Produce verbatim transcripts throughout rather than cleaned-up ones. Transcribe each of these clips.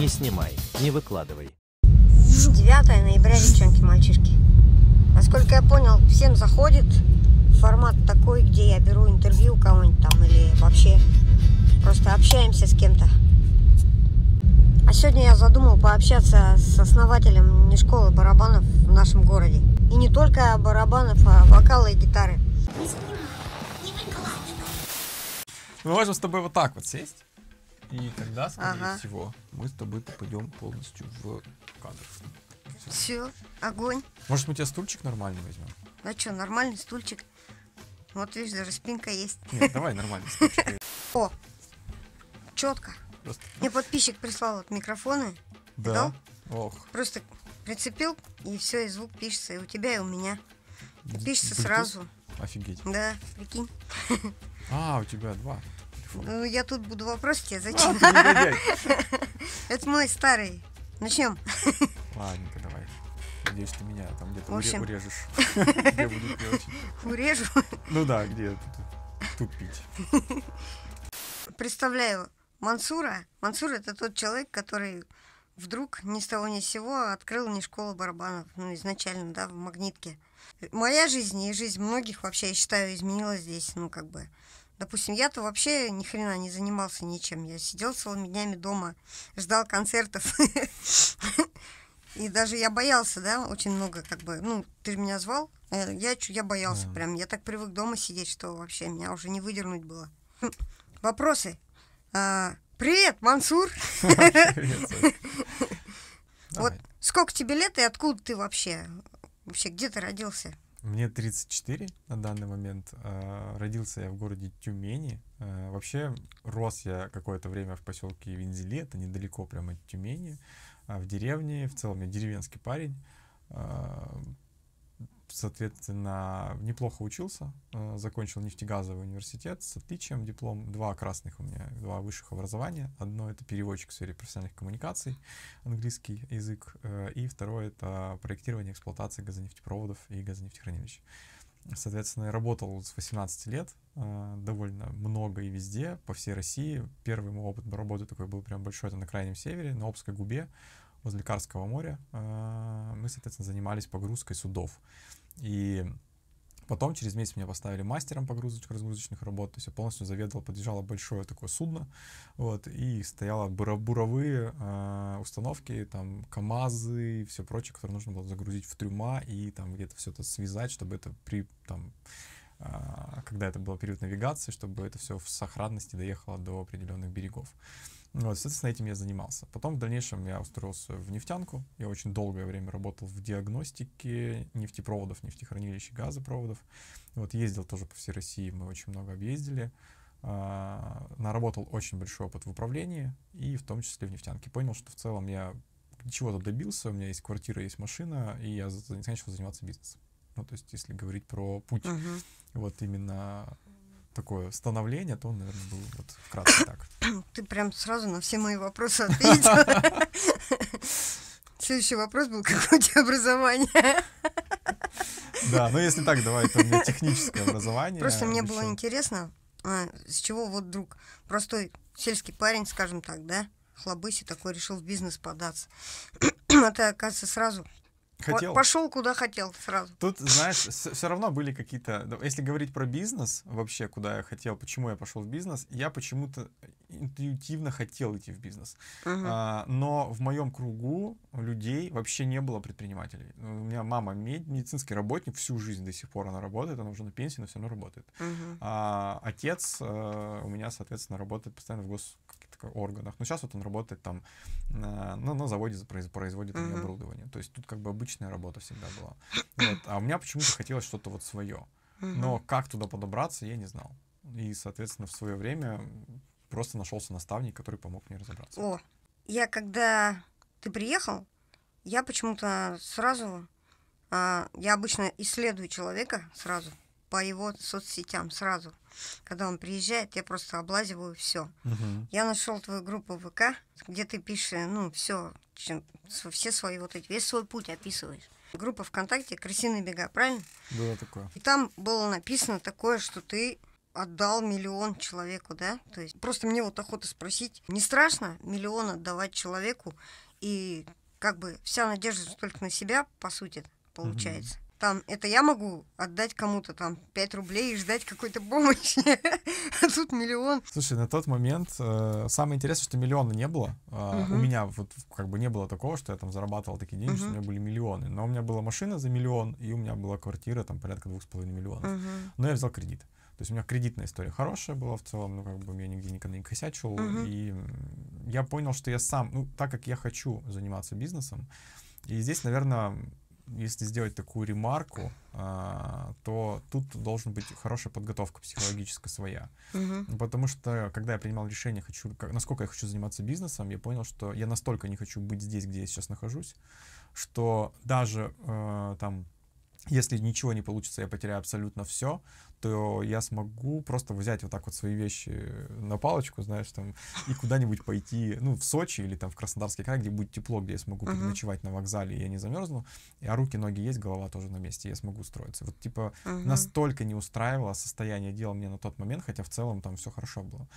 Не снимай, не выкладывай. девятое ноября, девчонки-мальчишки. Насколько я понял, всем заходит формат такой, где я беру интервью кого-нибудь там или вообще просто общаемся с кем-то. А сегодня я задумал пообщаться с основателем не школы барабанов в нашем городе. И не только барабанов, а вокала и гитары. Не снимай, не выкладывай. Мы можем с тобой вот так вот сесть. И тогда, скорее ага. всего, мы с тобой попадем полностью в кадр. Все, огонь. Может, мы тебе стульчик нормальный возьмем? А что, нормальный стульчик? Вот видишь, даже спинка есть. Нет, давай нормальный стульчик. О, четко. Мне подписчик прислал вот микрофоны. Да? Ох. Просто прицепил, и все, и звук пишется, и у тебя, и у меня. Пишется сразу. Офигеть. Да, прикинь. А, у тебя два. Ну, я тут буду вопрос тебе, зачем? А, это мой старый. Начнем. Ладненько, давай. Надеюсь, ты меня там где-то общем... урежешь. Где буду петь? Урежу? Ну да, где тупить. Представляю Мансура. Мансур — это тот человек, который вдруг ни с того ни с сего открыл не школу барабанов. Ну, изначально, да, в Магнитке. Моя жизнь и жизнь многих вообще, я считаю, изменилась здесь, ну, как бы... Допустим, я-то вообще ни хрена не занимался ничем. Я сидел целыми днями дома, ждал концертов. И даже я боялся, да, очень много, как бы, ну, ты меня звал, я, я боялся прям. Я так привык дома сидеть, что вообще меня уже не выдернуть было. Вопросы. Привет, Мансур! Вот сколько тебе лет и откуда ты вообще? Вообще, где ты родился? Мне тридцать четыре на данный момент. Родился я в городе Тюмени. Вообще рос я какое-то время в поселке Вензели, это недалеко прямо от Тюмени, в деревне. В целом я деревенский парень. Соответственно, неплохо учился. Закончил нефтегазовый университет с отличием, диплом. Два красных у меня, два высших образования. Одно — это переводчик в сфере профессиональных коммуникаций, английский язык. И второе — это проектирование эксплуатации газонефтепроводов и газонефтехранилищ. Соответственно, я работал с восемнадцати лет, довольно много и везде, по всей России. Первый мой опыт работы такой был прям большой, это на Крайнем Севере, на Обской Губе, возле Карского моря. Мы, соответственно, занимались погрузкой судов. И потом через месяц меня поставили мастером погрузочных-разгрузочных работ. То есть я полностью заведовал, подъезжало большое такое судно. Вот, и стояло буровые э, установки, там камазы и все прочее, которые нужно было загрузить в трюма и там где-то все это связать, чтобы это при... Там, э, когда это был период навигации, чтобы это все в сохранности доехало до определенных берегов. Вот, соответственно, этим я занимался. Потом в дальнейшем я устроился в нефтянку. Я очень долгое время работал в диагностике нефтепроводов, нефтехранилищ и газопроводов. Вот, ездил тоже по всей России, мы очень много объездили. А, наработал очень большой опыт в управлении и в том числе в нефтянке. Понял, что в целом я чего-то добился, у меня есть квартира, есть машина, и я начал заниматься бизнесом. Ну, то есть, если говорить про путь, uh-huh. вот именно... такое становление, то он, наверное, был вот вкратце так. Ты прям сразу на все мои вопросы ответил. Следующий вопрос был, какое у тебя образование? Да, ну если так, давай, это у меня техническое образование. Просто мне было интересно, с чего вот вдруг простой сельский парень, скажем так, да, хлобыси такой, решил в бизнес податься. Это, оказывается, сразу... Хотел. Пошел куда хотел сразу. Тут, знаешь, все равно были какие-то... Если говорить про бизнес, вообще, куда я хотел, почему я пошел в бизнес, я почему-то интуитивно хотел идти в бизнес. Угу. А, но в моем кругу людей вообще не было предпринимателей. У меня мама медицинский работник, всю жизнь до сих пор она работает, она уже на пенсии, но все равно работает. Угу. А, отец а, у меня, соответственно, работает постоянно в гос... органах. Но сейчас вот он работает там на, на, на заводе, производит uh-huh. оборудование. То есть тут как бы обычная работа всегда была. Вот. А у меня почему-то хотелось что-то вот свое. Uh-huh. Но как туда подобраться, я не знал. И, соответственно, в свое время просто нашелся наставник, который помог мне разобраться. О, я когда ты приехал, я почему-то сразу, а, я обычно исследую человека сразу, по его соцсетям сразу. Когда он приезжает, я просто облазиваю все. Uh-huh. Я нашел твою группу ВК, где ты пишешь, ну, все, все свои вот эти, весь свой путь описываешь. Группа ВКонтакте «Крысиные бега», правильно? Было такое. И там было написано такое, что ты отдал миллион человеку, да? То есть просто мне вот охота спросить, не страшно миллион отдавать человеку, и как бы вся надежда только на себя, по сути, получается. Mm-hmm. Там, это я могу отдать кому-то там пять рублей и ждать какой-то помощи. А тут миллион. Слушай, на тот момент э, самое интересное, что миллиона не было. Э, угу. У меня вот как бы не было такого, что я там зарабатывал такие деньги, угу. что у меня были миллионы. Но у меня была машина за миллион, и у меня была квартира там порядка двух с половиной миллионов. Угу. Но я взял кредит. То есть у меня кредитная история хорошая была в целом, ну как бы я нигде никогда не косячил. Угу. И я понял, что я сам, ну так как я хочу заниматься бизнесом, и здесь, наверное... Если сделать такую ремарку, а, то тут должен быть хорошая подготовка психологическая своя. Угу. Потому что, когда я принимал решение, хочу, как, насколько я хочу заниматься бизнесом, я понял, что я настолько не хочу быть здесь, где я сейчас нахожусь, что даже а, там, если ничего не получится, я потеряю абсолютно все, то я смогу просто взять вот так вот свои вещи на палочку, знаешь, там, и куда-нибудь пойти, ну, в Сочи или там в Краснодарский край, где будет тепло, где я смогу uh-huh. переночевать на вокзале, и я не замерзну, а руки, ноги есть, голова тоже на месте, я смогу устроиться. Вот, типа, uh-huh. настолько не устраивало состояние дела мне на тот момент, хотя в целом там все хорошо было,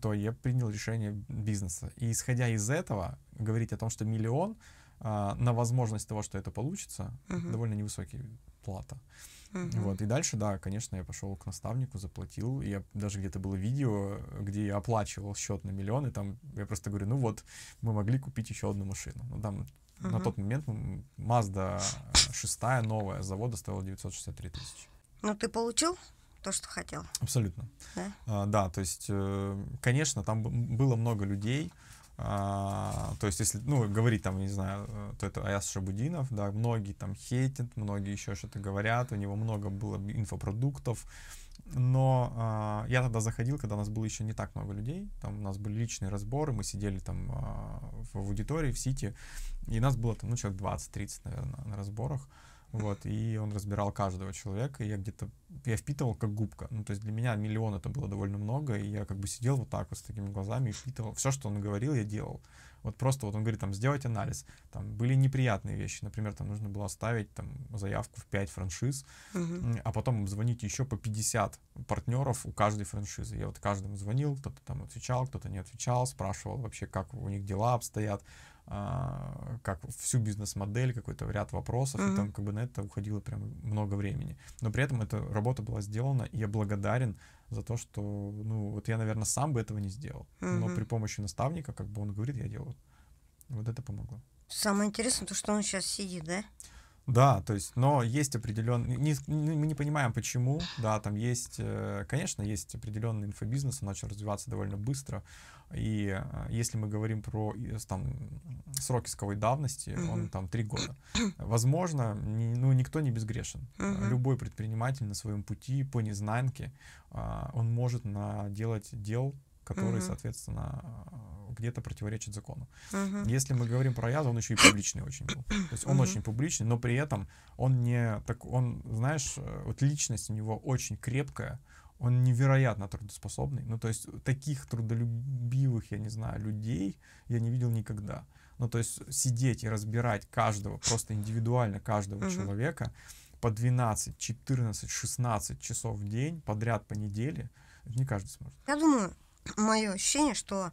то я принял решение бизнеса. И, исходя из этого, говорить о том, что миллион, а, на возможность того, что это получится, uh-huh. довольно невысокий плата. Uh-huh. Вот, и дальше, да, конечно, я пошел к наставнику, заплатил, и я, даже где-то было видео, где я оплачивал счет на миллион, и там я просто говорю, ну вот, мы могли купить еще одну машину. Ну, там uh-huh. на тот момент Mazda шесть, новая, с завода стоила девятьсот шестьдесят три тысячи. Ну, ты получил то, что хотел? Абсолютно. Да, а, да, то есть, конечно, там было много людей. А, то есть, если, ну, говорить там, не знаю, то это Аяз Шабутдинов, да, многие там хейтят, многие еще что-то говорят, у него много было инфопродуктов, но а, я тогда заходил, когда у нас было еще не так много людей, там у нас были личные разборы, мы сидели там а, в аудитории, в сити, и нас было там, ну, человек двадцать-тридцать, наверное, на разборах. Вот, и он разбирал каждого человека, и я где-то, я впитывал как губка, ну, то есть для меня миллион это было довольно много, и я как бы сидел вот так вот с такими глазами и впитывал, все, что он говорил, я делал, вот просто вот он говорит, там, сделать анализ, там, были неприятные вещи, например, там, нужно было оставить, там, заявку в пять франшиз, uh-huh. а потом звонить еще по пятьдесят партнеров у каждой франшизы, я вот каждому звонил, кто-то там отвечал, кто-то не отвечал, спрашивал вообще, как у них дела обстоят, как всю бизнес-модель, какой-то ряд вопросов, mm-hmm. и там как бы на это уходило прям много времени. Но при этом эта работа была сделана, и я благодарен за то, что, ну, вот я, наверное, сам бы этого не сделал. Mm-hmm. Но при помощи наставника, как бы он говорит, я делаю. Вот это помогло. Самое интересное, то, что он сейчас сидит, да? Да, то есть, но есть определенные, не, не, мы не понимаем почему, да, там есть, конечно, есть определенный инфобизнес, он начал развиваться довольно быстро, и если мы говорим про там срок исковой давности, mm-hmm. он там три года. Возможно, не, ну, никто не безгрешен. Mm-hmm. Любой предприниматель на своем пути по незнанке, он может наделать дел, которые, mm-hmm. соответственно, где-то противоречат закону. Uh-huh. Если мы говорим про Аяза, он еще и публичный очень был. То есть он uh-huh. очень публичный, но при этом он не так, он, знаешь, вот личность у него очень крепкая, он невероятно трудоспособный. Ну, то есть таких трудолюбивых, я не знаю, людей я не видел никогда. Ну, то есть сидеть и разбирать каждого, просто индивидуально каждого uh-huh. человека по двенадцать, четырнадцать, шестнадцать часов в день, подряд по неделе, не каждый сможет. Я думаю, мое ощущение, что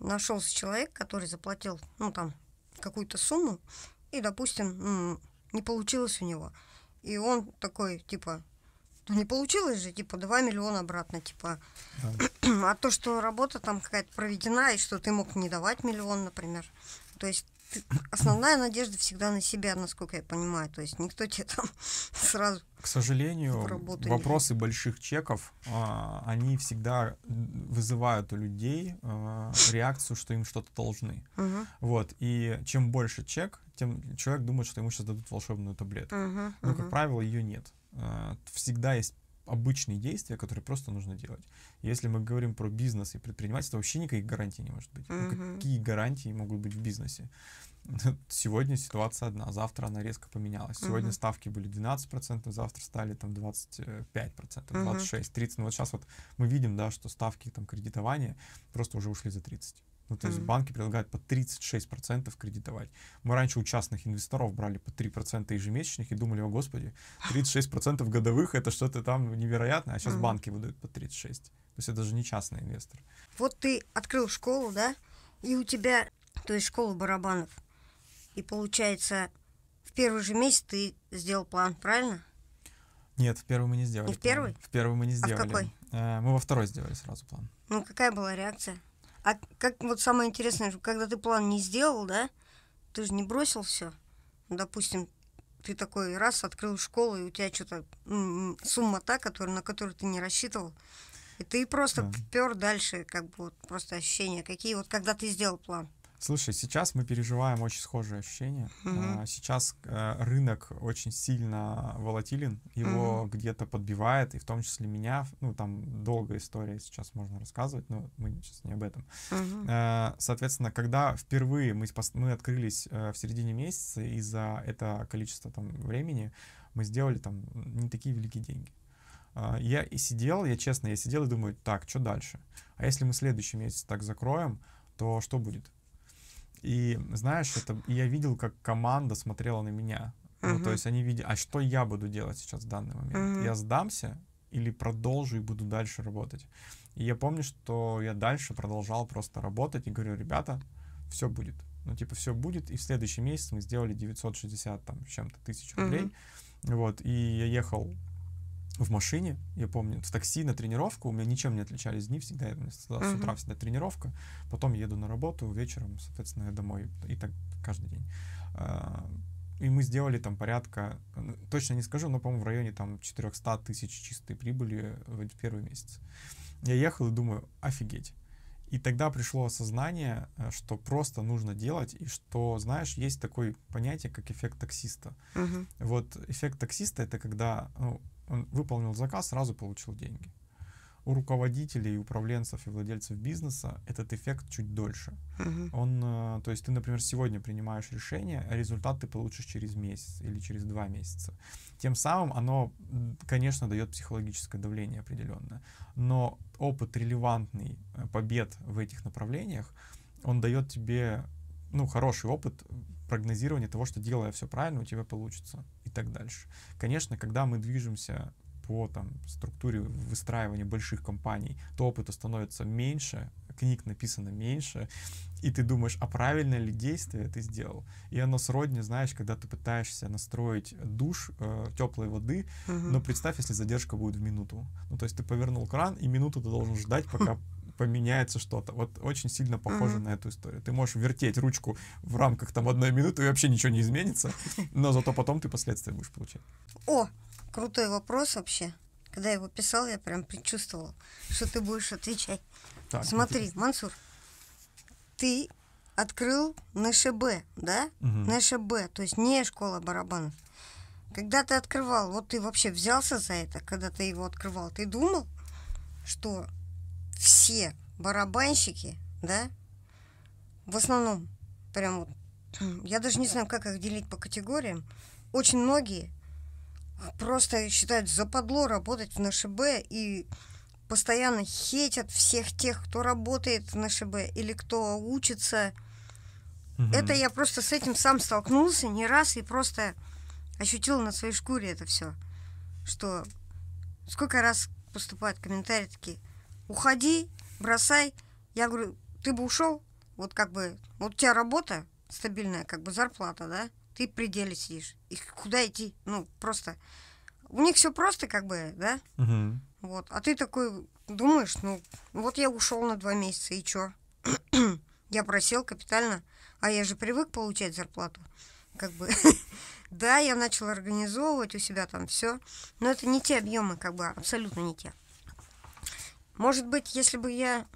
нашелся человек, который заплатил, ну, там, какую-то сумму, и, допустим, не получилось у него. И он такой, типа, не получилось же, типа, два миллиона обратно, типа. Да. А то, что работа там какая-то проведена, и что ты мог не давать миллион, например. То есть основная надежда всегда на себя, насколько я понимаю. То есть никто тебе там сразу... К сожалению, вопросы больших чеков, а, они всегда вызывают у людей а, реакцию, что им что-то должны. Uh-huh. Вот. И чем больше чек, тем человек думает, что ему сейчас дадут волшебную таблетку. Uh-huh. Но, как uh-huh. правило, ее нет. А, всегда есть обычные действия, которые просто нужно делать. Если мы говорим про бизнес и предпринимательство, вообще никаких гарантий не может быть. Uh-huh. Ну, какие гарантии могут быть в бизнесе? Сегодня ситуация одна, завтра она резко поменялась. Сегодня uh-huh. ставки были двенадцать процентов, завтра стали там двадцать пять процентов, двадцать шесть, тридцать. Ну вот сейчас вот мы видим, да, что ставки там кредитования просто уже ушли за тридцать. Ну, то есть mm-hmm. банки предлагают по тридцать шесть процентов кредитовать. Мы раньше у частных инвесторов брали по три процента ежемесячных и думали, о господи, тридцать шесть процентов годовых — это что-то там невероятное, а сейчас mm-hmm. банки выдают по тридцать шесть процентов. То есть это же не частный инвестор. Вот ты открыл школу, да, и у тебя, то есть школа барабанов, и получается в первый же месяц ты сделал план, правильно? Нет, в первый мы не сделали. И в первый? В первый мы не сделали. А в какой? Мы во второй сделали сразу план. Ну, какая была реакция? А как вот самое интересное, когда ты план не сделал, да, ты же не бросил все. Допустим, ты такой раз открыл школу, и у тебя что-то м-м, сумма та, который, на которую ты не рассчитывал. И ты просто да. пёр дальше, как бы вот просто ощущения. Какие вот, когда ты сделал план? Слушай, сейчас мы переживаем очень схожие ощущения. Mm-hmm. Сейчас рынок очень сильно волатилен, его mm-hmm. где-то подбивает, и в том числе меня. Ну, там долгая история, сейчас можно рассказывать, но мы сейчас не об этом. Mm-hmm. Соответственно, когда впервые мы, мы открылись в середине месяца, и за это количество там времени мы сделали там не такие великие деньги. Я и сидел, я честно, я сидел и думаю, так, что дальше? А если мы следующий месяц так закроем, то что будет? И знаешь, это я видел, как команда смотрела на меня. Uh-huh. Ну, то есть они видели, а что я буду делать сейчас в данный момент? Uh-huh. Я сдамся или продолжу и буду дальше работать? И я помню, что я дальше продолжал просто работать и говорю, ребята, все будет. Ну, типа, все будет. И в следующий месяц мы сделали девятьсот шестьдесят там чем-то тысяч uh-huh. рублей. Вот, и я ехал в машине, я помню, в такси на тренировку, у меня ничем не отличались дни, всегда, всегда uh-huh. с утра всегда тренировка, потом еду на работу, вечером, соответственно, я домой, и так каждый день. И мы сделали там порядка, точно не скажу, но, по-моему, в районе там четыреста тысяч чистой прибыли в первый месяц. Я ехал и думаю, офигеть. И тогда пришло осознание, что просто нужно делать, и что, знаешь, есть такое понятие, как эффект таксиста. Uh-huh. Вот эффект таксиста — это когда... Ну, он выполнил заказ, сразу получил деньги. У руководителей, управленцев и владельцев бизнеса этот эффект чуть дольше. Uh-huh. Он, то есть ты, например, сегодня принимаешь решение, а результат ты получишь через месяц или через два месяца. Тем самым оно, конечно, дает психологическое давление определенное, но опыт релевантный побед в этих направлениях, он дает тебе, ну, хороший опыт прогнозирования того, что, делая все правильно, у тебя получится, и так дальше. Конечно, когда мы движемся по там структуре выстраивания больших компаний, то опыта становится меньше, книг написано меньше, и ты думаешь, а правильное ли действие ты сделал? И оно сродни, знаешь, когда ты пытаешься настроить душ э, теплой воды, угу. но представь, если задержка будет в минуту. Ну, то есть ты повернул кран, и минуту ты должен ждать, пока поменяется что-то. Вот очень сильно похоже uh-huh. на эту историю. Ты можешь вертеть ручку в рамках там одной минуты, и вообще ничего не изменится, но зато потом ты последствия будешь получать. О, крутой вопрос вообще. Когда я его писал, я прям предчувствовала, что ты будешь отвечать. Так, смотри, интересно. Мансур, ты открыл эн ша бэ, да? Uh-huh. эн ша бэ, то есть не школа барабанов. Когда ты открывал, вот ты вообще взялся за это, когда ты его открывал, ты думал, что все барабанщики, да, в основном, прям вот, я даже не знаю, как их делить по категориям, очень многие просто считают западло работать в эн ша бэ и постоянно хейтят всех тех, кто работает в эн ша бэ или кто учится. Угу. Это я просто с этим сам столкнулся не раз и просто ощутил на своей шкуре это все, что сколько раз поступают комментарии такие: уходи, бросай. Я говорю, ты бы ушел, вот как бы, вот у тебя работа стабильная, как бы зарплата, да, ты в пределе сидишь. И куда идти? Ну, просто. У них все просто, как бы, да? Угу. Вот. А ты такой думаешь, ну, вот я ушел на два месяца, и чё? Я просел капитально, а я же привык получать зарплату, как бы. Да, я начал организовывать у себя там все, но это не те объемы, как бы, абсолютно не те. Может быть, если бы я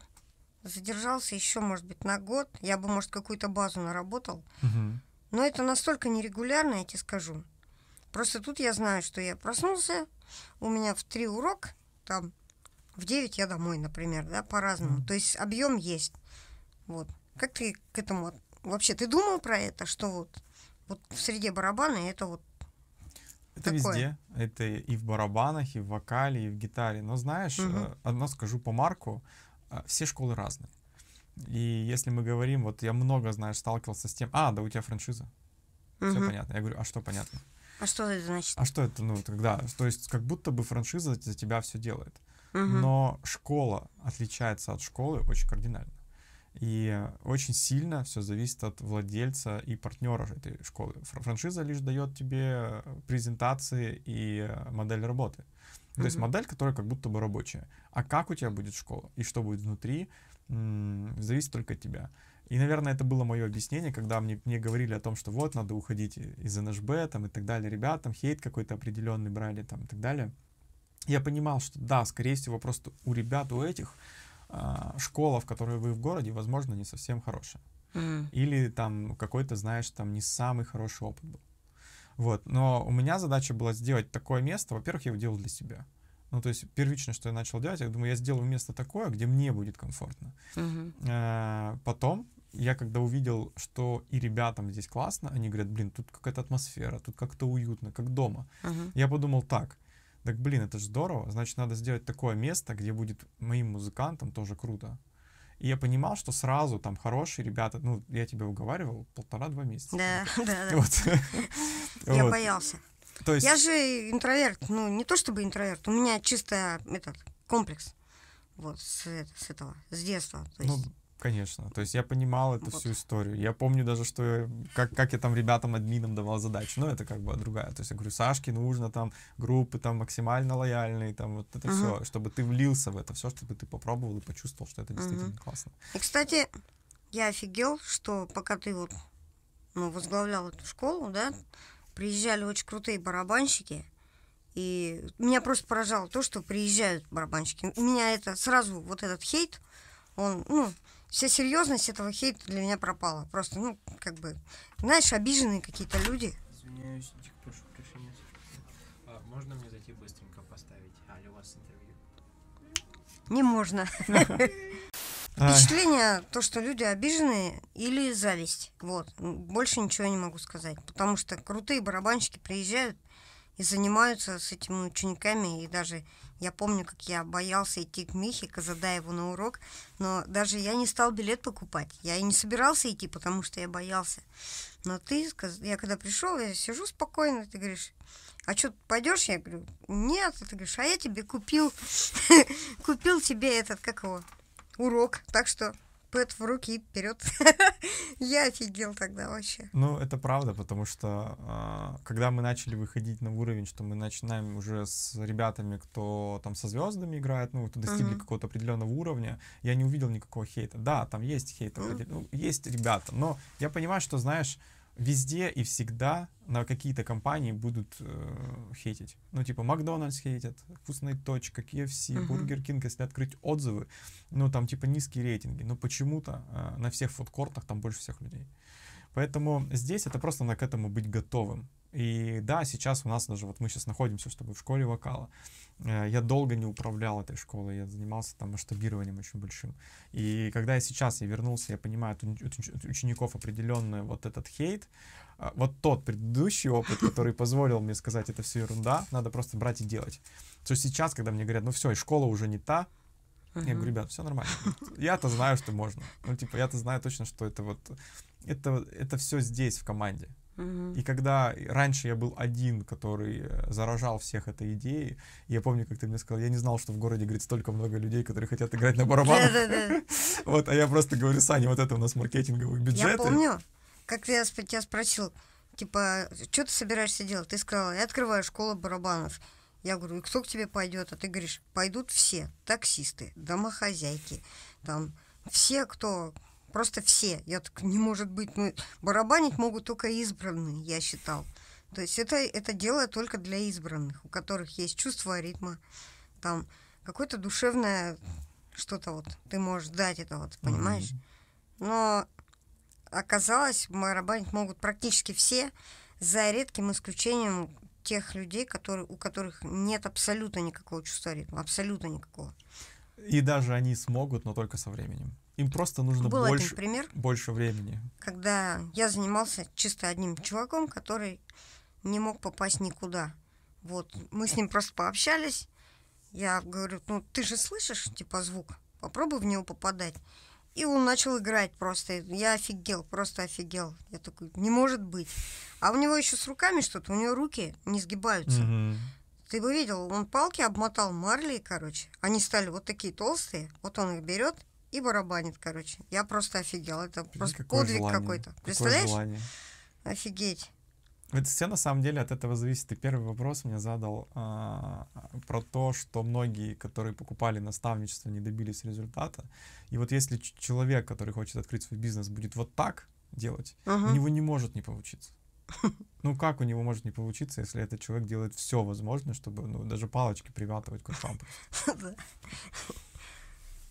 задержался еще, может быть, на год, я бы, может, какую-то базу наработал. Uh-huh. Но это настолько нерегулярно, я тебе скажу. Просто тут я знаю, что я проснулся, у меня в три урок, там, в девять я домой, например, да, по-разному. Uh-huh. То есть объем есть. Вот. Как ты к этому... Вообще, ты думал про это, что вот, вот в среде барабана это вот... Это такое. Везде. Это и в барабанах, и в вокале, и в гитаре. Но знаешь, угу. одно скажу по Марку, все школы разные. И если мы говорим, вот я много, знаешь, сталкивался с тем, а, да у тебя франшиза. Угу. Все понятно. Я говорю, а что понятно? А что это значит? А что это, ну, тогда, то есть как будто бы франшиза за тебя все делает. Угу. Но школа отличается от школы очень кардинально. И очень сильно все зависит от владельца и партнера этой школы. Франшиза лишь дает тебе презентации и модель работы. Mm-hmm. То есть модель, которая как будто бы рабочая. А как у тебя будет школа и что будет внутри, м- зависит только от тебя. И, наверное, это было мое объяснение, когда мне, мне говорили о том, что вот, надо уходить из эн эш бэ там, и так далее. Ребят, там хейт какой-то определенный брали там, и так далее. Я понимал, что да, скорее всего, просто у ребят, у этих... школа, в которой вы в городе, возможно, не совсем хорошая. Mm. Или там какой-то, знаешь, там не самый хороший опыт был. Вот. Но у меня задача была сделать такое место. Во-первых, я его делал для себя. Ну, то есть первичное, что я начал делать, я думаю, я сделаю место такое, где мне будет комфортно. Mm-hmm. А потом я когда увидел, что и ребятам здесь классно, они говорят, блин, тут какая-то атмосфера, тут как-то уютно, как дома. Mm-hmm. Я подумал так, так, блин, это же здорово, значит, надо сделать такое место, где будет моим музыкантам тоже круто. И я понимал, что сразу там хорошие ребята, ну, я тебя уговаривал полтора-два месяца. Да, да, да. Я боялся. Я же интроверт, ну, не то чтобы интроверт, у меня чисто этот комплекс вот с этого, с детства. Конечно, то есть я понимал эту вот. Всю историю. Я помню даже, что я, как, как я там ребятам, админам давал задачу, но это как бы другая. То есть я говорю, Сашке нужно там группы там максимально лояльные, там вот это uh-huh. все, чтобы ты влился в это все, чтобы ты попробовал и почувствовал, что это действительно uh-huh. классно. И, кстати, я офигел, что пока ты вот ну, возглавлял эту школу, да, приезжали очень крутые барабанщики, и меня просто поражало то, что приезжают барабанщики. У меня это сразу вот этот хейт, он, ну, вся серьезность этого хейта для меня пропала. Просто, ну, как бы, знаешь, обиженные какие-то люди. Извиняюсь, тихо, прошу прощения. А, можно мне зайти быстренько поставить? А, у вас интервью? Не можно. Впечатление, то, что люди обиженные или зависть. Вот. Больше ничего не могу сказать. Потому что крутые барабанщики приезжают и занимаются с этими учениками. И даже я помню, как я боялся идти к Михе Казадаеву на урок, но даже я не стал билет покупать. Я и не собирался идти, потому что я боялся. Но ты, я когда пришел, я сижу спокойно, ты говоришь, а что, пойдешь? Я говорю, нет. Ты говоришь, а я тебе купил, купил тебе этот, как его, урок. Так что... пэт в руки и вперед. Я офигел тогда вообще. Ну, это правда, потому что э, когда мы начали выходить на уровень, что мы начинаем уже с ребятами, кто там со звездами играет, ну, кто достигли uh-huh. какого-то определенного уровня, я не увидел никакого хейта. Да, там есть хейт, uh-huh. ну, есть ребята, но я понимаю, что, знаешь, везде и всегда на какие-то компании будут э, хейтить. Ну, типа, Макдональдс хейтят, вкусная точка, кей эф си, uh-huh. Бургер Кинг, если открыть отзывы, ну, там, типа, низкие рейтинги. Но почему-то э, на всех фудкортах там больше всех людей. Поэтому здесь это просто надо к этому быть готовым. И да, сейчас у нас даже, вот мы сейчас находимся с тобой в школе вокала. Я долго не управлял этой школой, я занимался там масштабированием очень большим. И когда я сейчас я вернулся, я понимаю, от учеников определенный вот этот хейт, вот тот предыдущий опыт, который позволил мне сказать, это все ерунда, надо просто брать и делать. То есть сейчас, когда мне говорят, ну все, и школа уже не та, я говорю, ребят, все нормально. Я-то знаю, что можно. Ну типа, я-то знаю точно, что это вот, это, это все здесь, в команде. И когда раньше я был один, который заражал всех этой идеей, я помню, как ты мне сказал, я не знал, что в городе, говорит, столько много людей, которые хотят играть на барабанах. Вот, а я просто говорю, Саня, вот это у нас маркетинговые бюджеты. Я помню, как я тебя спросил, типа, что ты собираешься делать? Ты сказал, я открываю школу барабанов. Я говорю, и кто к тебе пойдет? А ты говоришь, пойдут все, таксисты, домохозяйки, там, все, кто... Просто все. Я так, не может быть. Ну, барабанить могут только избранные, я считал. То есть это, это дело только для избранных, у которых есть чувство ритма, там, какое-то душевное что-то вот. Ты можешь дать это вот, понимаешь? Но оказалось, барабанить могут практически все, за редким исключением тех людей, которые, у которых нет абсолютно никакого чувства ритма. Абсолютно никакого. И даже они смогут, но только со временем. Им просто нужно был больше, один пример, больше времени. Когда я занимался чисто одним чуваком, который не мог попасть никуда. Вот. Мы с ним просто пообщались. Я говорю, ну ты же слышишь, типа, звук? Попробуй в него попадать. И он начал играть просто. Я офигел, просто офигел. Я такой, не может быть. А у него еще с руками что-то, у него руки не сгибаются. Mm-hmm. Ты бы видел, он палки обмотал марлей, короче. Они стали вот такие толстые. Вот он их берет и барабанит, короче. Я просто офигел. Это просто подвиг какой-то. Представляешь? Офигеть. Это все на самом деле от этого зависит. И первый вопрос мне задал а, про то, что многие, которые покупали наставничество, не добились результата. И вот если человек, который хочет открыть свой бизнес, будет вот так делать, uh-huh. у него не может не получиться. Ну как у него может не получиться, если этот человек делает все возможное, чтобы ну, даже палочки приматывать к рукам?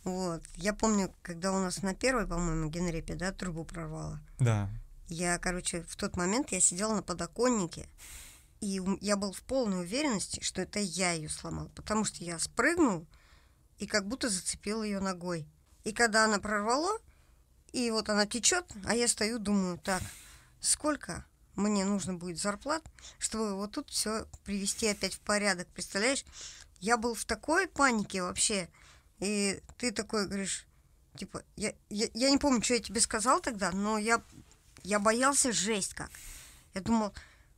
Вот. Я помню, когда у нас на первой, по-моему, генрепе, да, трубу прорвало. Да. Я, короче, в тот момент я сидела на подоконнике, и я был в полной уверенности, что это я ее сломал, потому что я спрыгнул и как будто зацепил ее ногой. И когда она прорвала, и вот она течет, а я стою, думаю, так, сколько мне нужно будет зарплат, чтобы вот тут все привести опять в порядок, представляешь? Я был в такой панике вообще, и ты такой говоришь, типа, я, я, я не помню, что я тебе сказал тогда, но я... Я боялся жесть как. Я думал,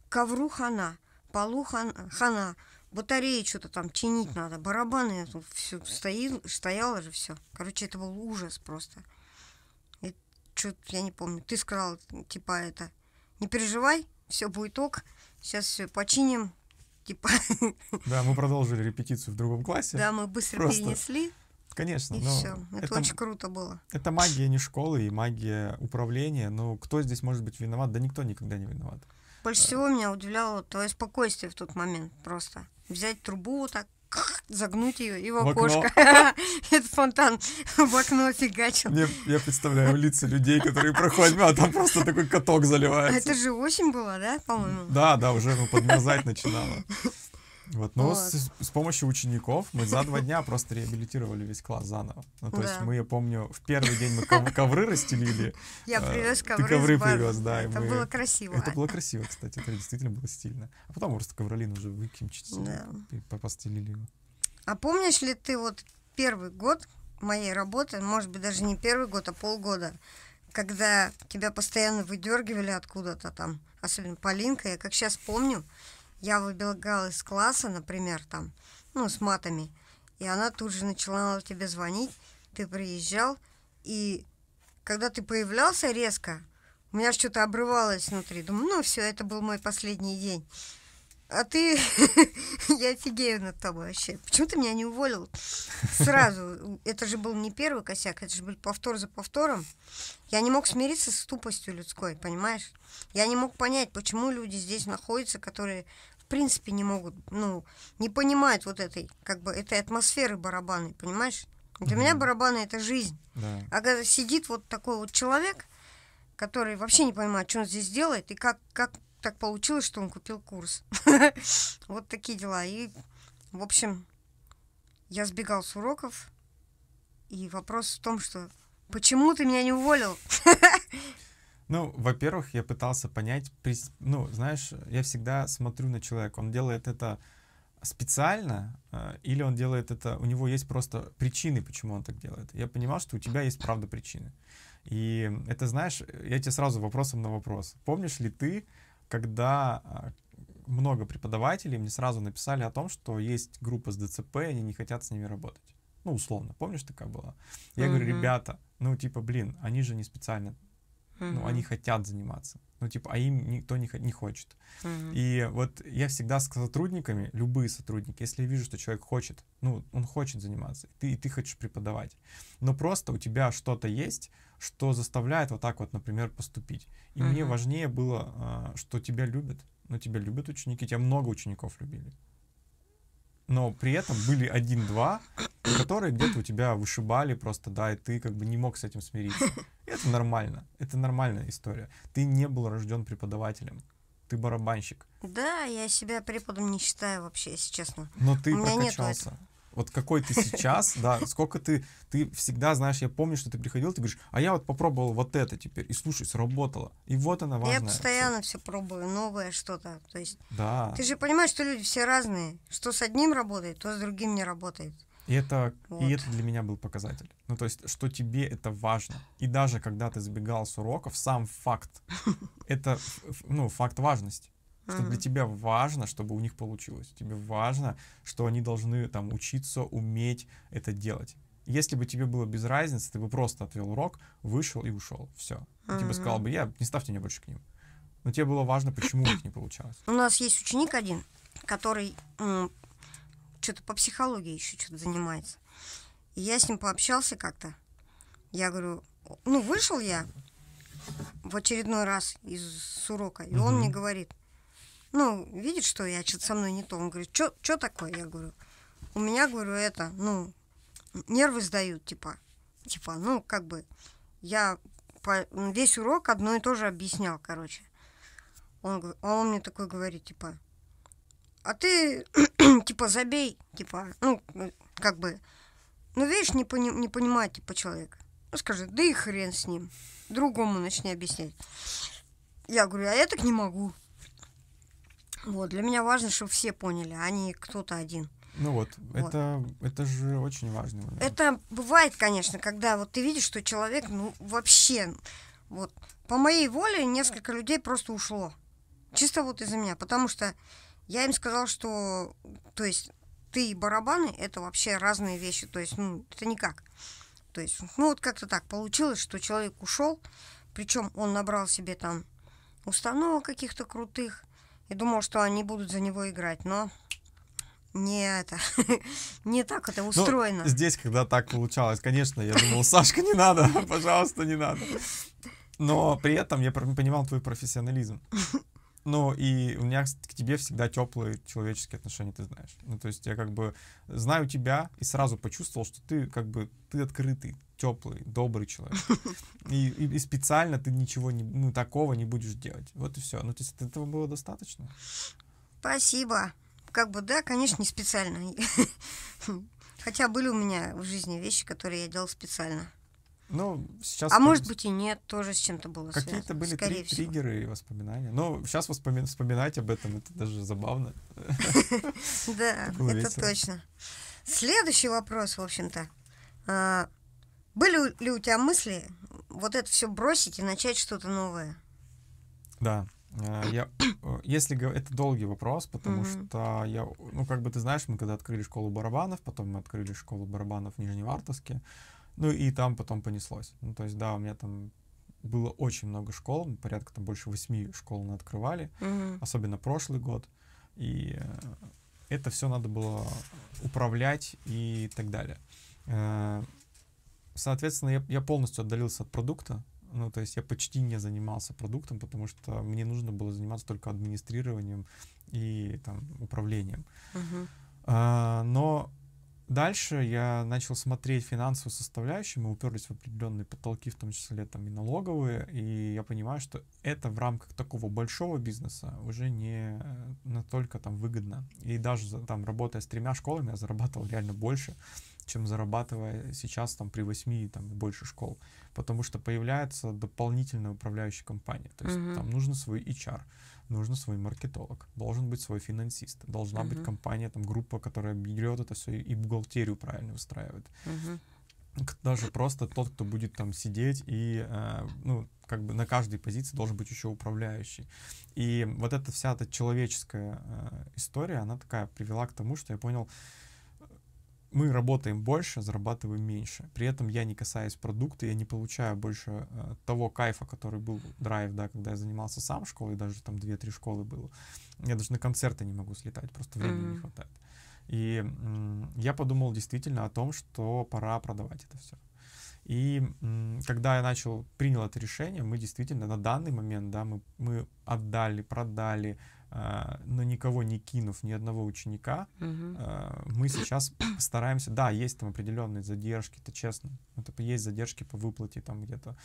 ковру хана, полу хана, хана, батареи что-то там чинить надо, барабаны, все стои, стояло же все. Короче, это был ужас просто. И что-то я не помню. Ты сказал, типа, это, не переживай, все будет ок, сейчас все починим, типа. Да, мы продолжили репетицию в другом классе. Да, мы быстро просто... перенесли. Конечно, и но все. Это, это очень круто было. Это магия не школы и магия управления. Но кто здесь может быть виноват? Да никто никогда не виноват. Больше всего меня удивляло твое спокойствие в тот момент. Просто взять трубу вот так, загнуть ее и в окошко. Этот фонтан в окно фигачил. Я представляю лица людей, которые проходят, а там просто такой каток заливается. Это же осень была, да, по-моему? Да, да, уже подмерзать начинало. Вот, но вот. С, с помощью учеников мы за два дня просто реабилитировали весь класс заново. Ну, то да. есть мы, я помню, в первый день мы ков ковры расстелили. Я привез ковры. Ты ковры привез, да. Это мы... было красиво. Это было красиво, кстати, это действительно было стильно. А потом просто ковролин уже выкинчили, да. и постелили его. А помнишь ли ты вот первый год моей работы, может быть, даже не первый год, а полгода, когда тебя постоянно выдергивали откуда-то там, особенно Полинка, я как сейчас помню, я выбегала из класса, например, там, ну, с матами, и она тут же начала тебе звонить, ты приезжал, и когда ты появлялся резко, у меня что-то обрывалось внутри, думаю, ну, все, это был мой последний день. А ты, я офигею над тобой вообще, почему ты меня не уволил сразу? Это же был не первый косяк, это же был повтор за повтором. Я не мог смириться с тупостью людской, понимаешь? Я не мог понять, почему люди здесь находятся, которые... в принципе не могут, ну, не понимают вот этой, как бы, этой атмосферы барабаны, понимаешь? Для mm-hmm. меня барабаны — это жизнь. Yeah. А когда сидит вот такой вот человек, который вообще не понимает, что он здесь делает, и как, как так получилось, что он купил курс. Вот такие дела. И, в общем, я сбегал с уроков, и вопрос в том, что «почему ты меня не уволил?» Ну, во-первых, я пытался понять, ну, знаешь, я всегда смотрю на человека, он делает это специально, или он делает это, у него есть просто причины, почему он так делает. Я понимал, что у тебя есть, правда, причины. И это, знаешь, я тебе сразу вопросом на вопрос. Помнишь ли ты, когда много преподавателей мне сразу написали о том, что есть группа с ДЦП, они не хотят с ними работать? Ну, условно, помнишь, такая была? Я [S2] Mm-hmm. [S1] Говорю, ребята, ну, типа, блин, они же не специально... Ну, mm-hmm. они хотят заниматься, ну, типа, а им никто не, не хочет. Mm-hmm. И вот я всегда с сотрудниками, любые сотрудники, если я вижу, что человек хочет, ну, он хочет заниматься, и ты, и ты хочешь преподавать, но просто у тебя что-то есть, что заставляет вот так вот, например, поступить. И mm-hmm. мне важнее было, что тебя любят, ну, тебя любят ученики, тебя много учеников любили. Но при этом были один-два, которые где-то у тебя вышибали просто, да, и ты как бы не мог с этим смириться. И это нормально, это нормальная история. Ты не был рожден преподавателем, ты барабанщик. Да, я себя преподом не считаю вообще, если честно. Но ты прокачался. Вот какой ты сейчас, да, сколько ты, ты всегда, знаешь, я помню, что ты приходил, ты говоришь, а я вот попробовал вот это теперь, и слушай, сработало, и вот она важная. Я постоянно все пробую, новое что-то, то есть, да. Ты же понимаешь, что люди все разные, что с одним работает, то с другим не работает. И это, вот. и это для меня был показатель. Ну, то есть, что тебе это важно. И даже когда ты сбегал с уроков, сам факт, это, ну, факт важности. Что для тебя важно, чтобы у них получилось. Тебе важно, что они должны там учиться, уметь это делать. Если бы тебе было без разницы, ты бы просто отвел урок, вышел и ушел. Все. Тебе бы сказал бы, я, не ставьте меня больше к ним. Но тебе было важно, почему у них не получалось. У нас есть ученик один, который... что-то по психологии еще что-то занимается. И я с ним пообщался как-то. Я говорю, ну, вышел я в очередной раз из урока, и он мне говорит, ну, видит, что я что-то со мной не то. Он говорит, что такое? Я говорю, у меня, говорю, это, ну, нервы сдают, типа, типа, ну, как бы, я по, весь урок одно и то же объяснял, короче. Он, а он мне такой говорит, типа, а ты, типа, забей, типа, ну, как бы, ну, видишь, не, пони не понимает, типа, человека. Ну, скажи, да и хрен с ним, другому начни объяснять. Я говорю, а я так не могу. Вот, для меня важно, чтобы все поняли, а не кто-то один. Ну вот, вот. Это, это же очень важный момент. Это бывает, конечно, когда вот ты видишь, что человек, ну, вообще, вот, по моей воле несколько людей просто ушло. Чисто вот из-за меня, потому что... Я им сказал, что, то есть, ты и барабаны — это вообще разные вещи, то есть, ну, это никак. То есть, ну, вот как-то так получилось, что человек ушел, причем он набрал себе там установок каких-то крутых и думал, что они будут за него играть, но не это, не так это устроено. Здесь, когда так получалось, конечно, я думал, Сашка, не надо, пожалуйста, не надо. Но при этом я понимал твой профессионализм. Ну, и у меня к тебе всегда теплые человеческие отношения, ты знаешь. Ну, то есть я как бы знаю тебя и сразу почувствовал, что ты как бы ты открытый, теплый, добрый человек. И, и, и специально ты ничего не, ну, такого не будешь делать. Вот и все. Ну, то есть этого было достаточно. Спасибо. Как бы, да, конечно, не специально. Хотя были у меня в жизни вещи, которые я делал специально. Ну, сейчас... А может быть и нет, тоже с чем-то было связано. Какие-то были три триггеры и воспоминания. Но сейчас воспоми... вспоминать об этом, это даже забавно. Да, это точно. Следующий вопрос, в общем-то. Были ли у тебя мысли вот это все бросить и начать что-то новое? Да. Я, если это долгий вопрос, потому mm-hmm. что я, ну, как бы ты знаешь, мы когда открыли школу барабанов, потом мы открыли школу барабанов в Нижневартовске. Ну и там потом понеслось. Ну, то есть, да, у меня там было очень много школ, порядка там больше восьми школ мы открывали, mm-hmm. особенно прошлый год. И это все надо было управлять и так далее. Соответственно, я, я полностью отдалился от продукта. Ну, то есть я почти не занимался продуктом, потому что мне нужно было заниматься только администрированием и там управлением. Mm-hmm. Но... Дальше я начал смотреть финансовую составляющую, мы уперлись в определенные потолки, в том числе там и налоговые, и я понимаю, что это в рамках такого большого бизнеса уже не настолько там выгодно. И даже там работая с тремя школами, я зарабатывал реально больше, чем зарабатывая сейчас там при восьми там больше школ, потому что появляется дополнительная управляющая компания, то есть mm-hmm. там нужен свой эйч ар. Нужен свой маркетолог, должен быть свой финансист, должна uh-huh. быть компания, там, группа, которая берет это все и бухгалтерию правильно выстраивает. Uh-huh. Даже просто тот, кто будет там сидеть и, э, ну, как бы на каждой позиции должен быть еще управляющий. И вот эта вся эта человеческая э, история, она такая привела к тому, что я понял, мы работаем больше, зарабатываем меньше. При этом я не касаюсь продукта, я не получаю больше э, того кайфа, который был драйв, да, когда я занимался сам школой, даже там две-три школы было. Я даже на концерты не могу слетать, просто времени mm-hmm. не хватает. И э, я подумал действительно о том, что пора продавать это все. И э, когда я начал, принял это решение, мы действительно на данный момент, да, мы, мы отдали, продали, но никого не кинув, ни одного ученика, uh-huh. мы сейчас стараемся, да, есть там определенные задержки, это честно, это есть задержки по выплате там где-то,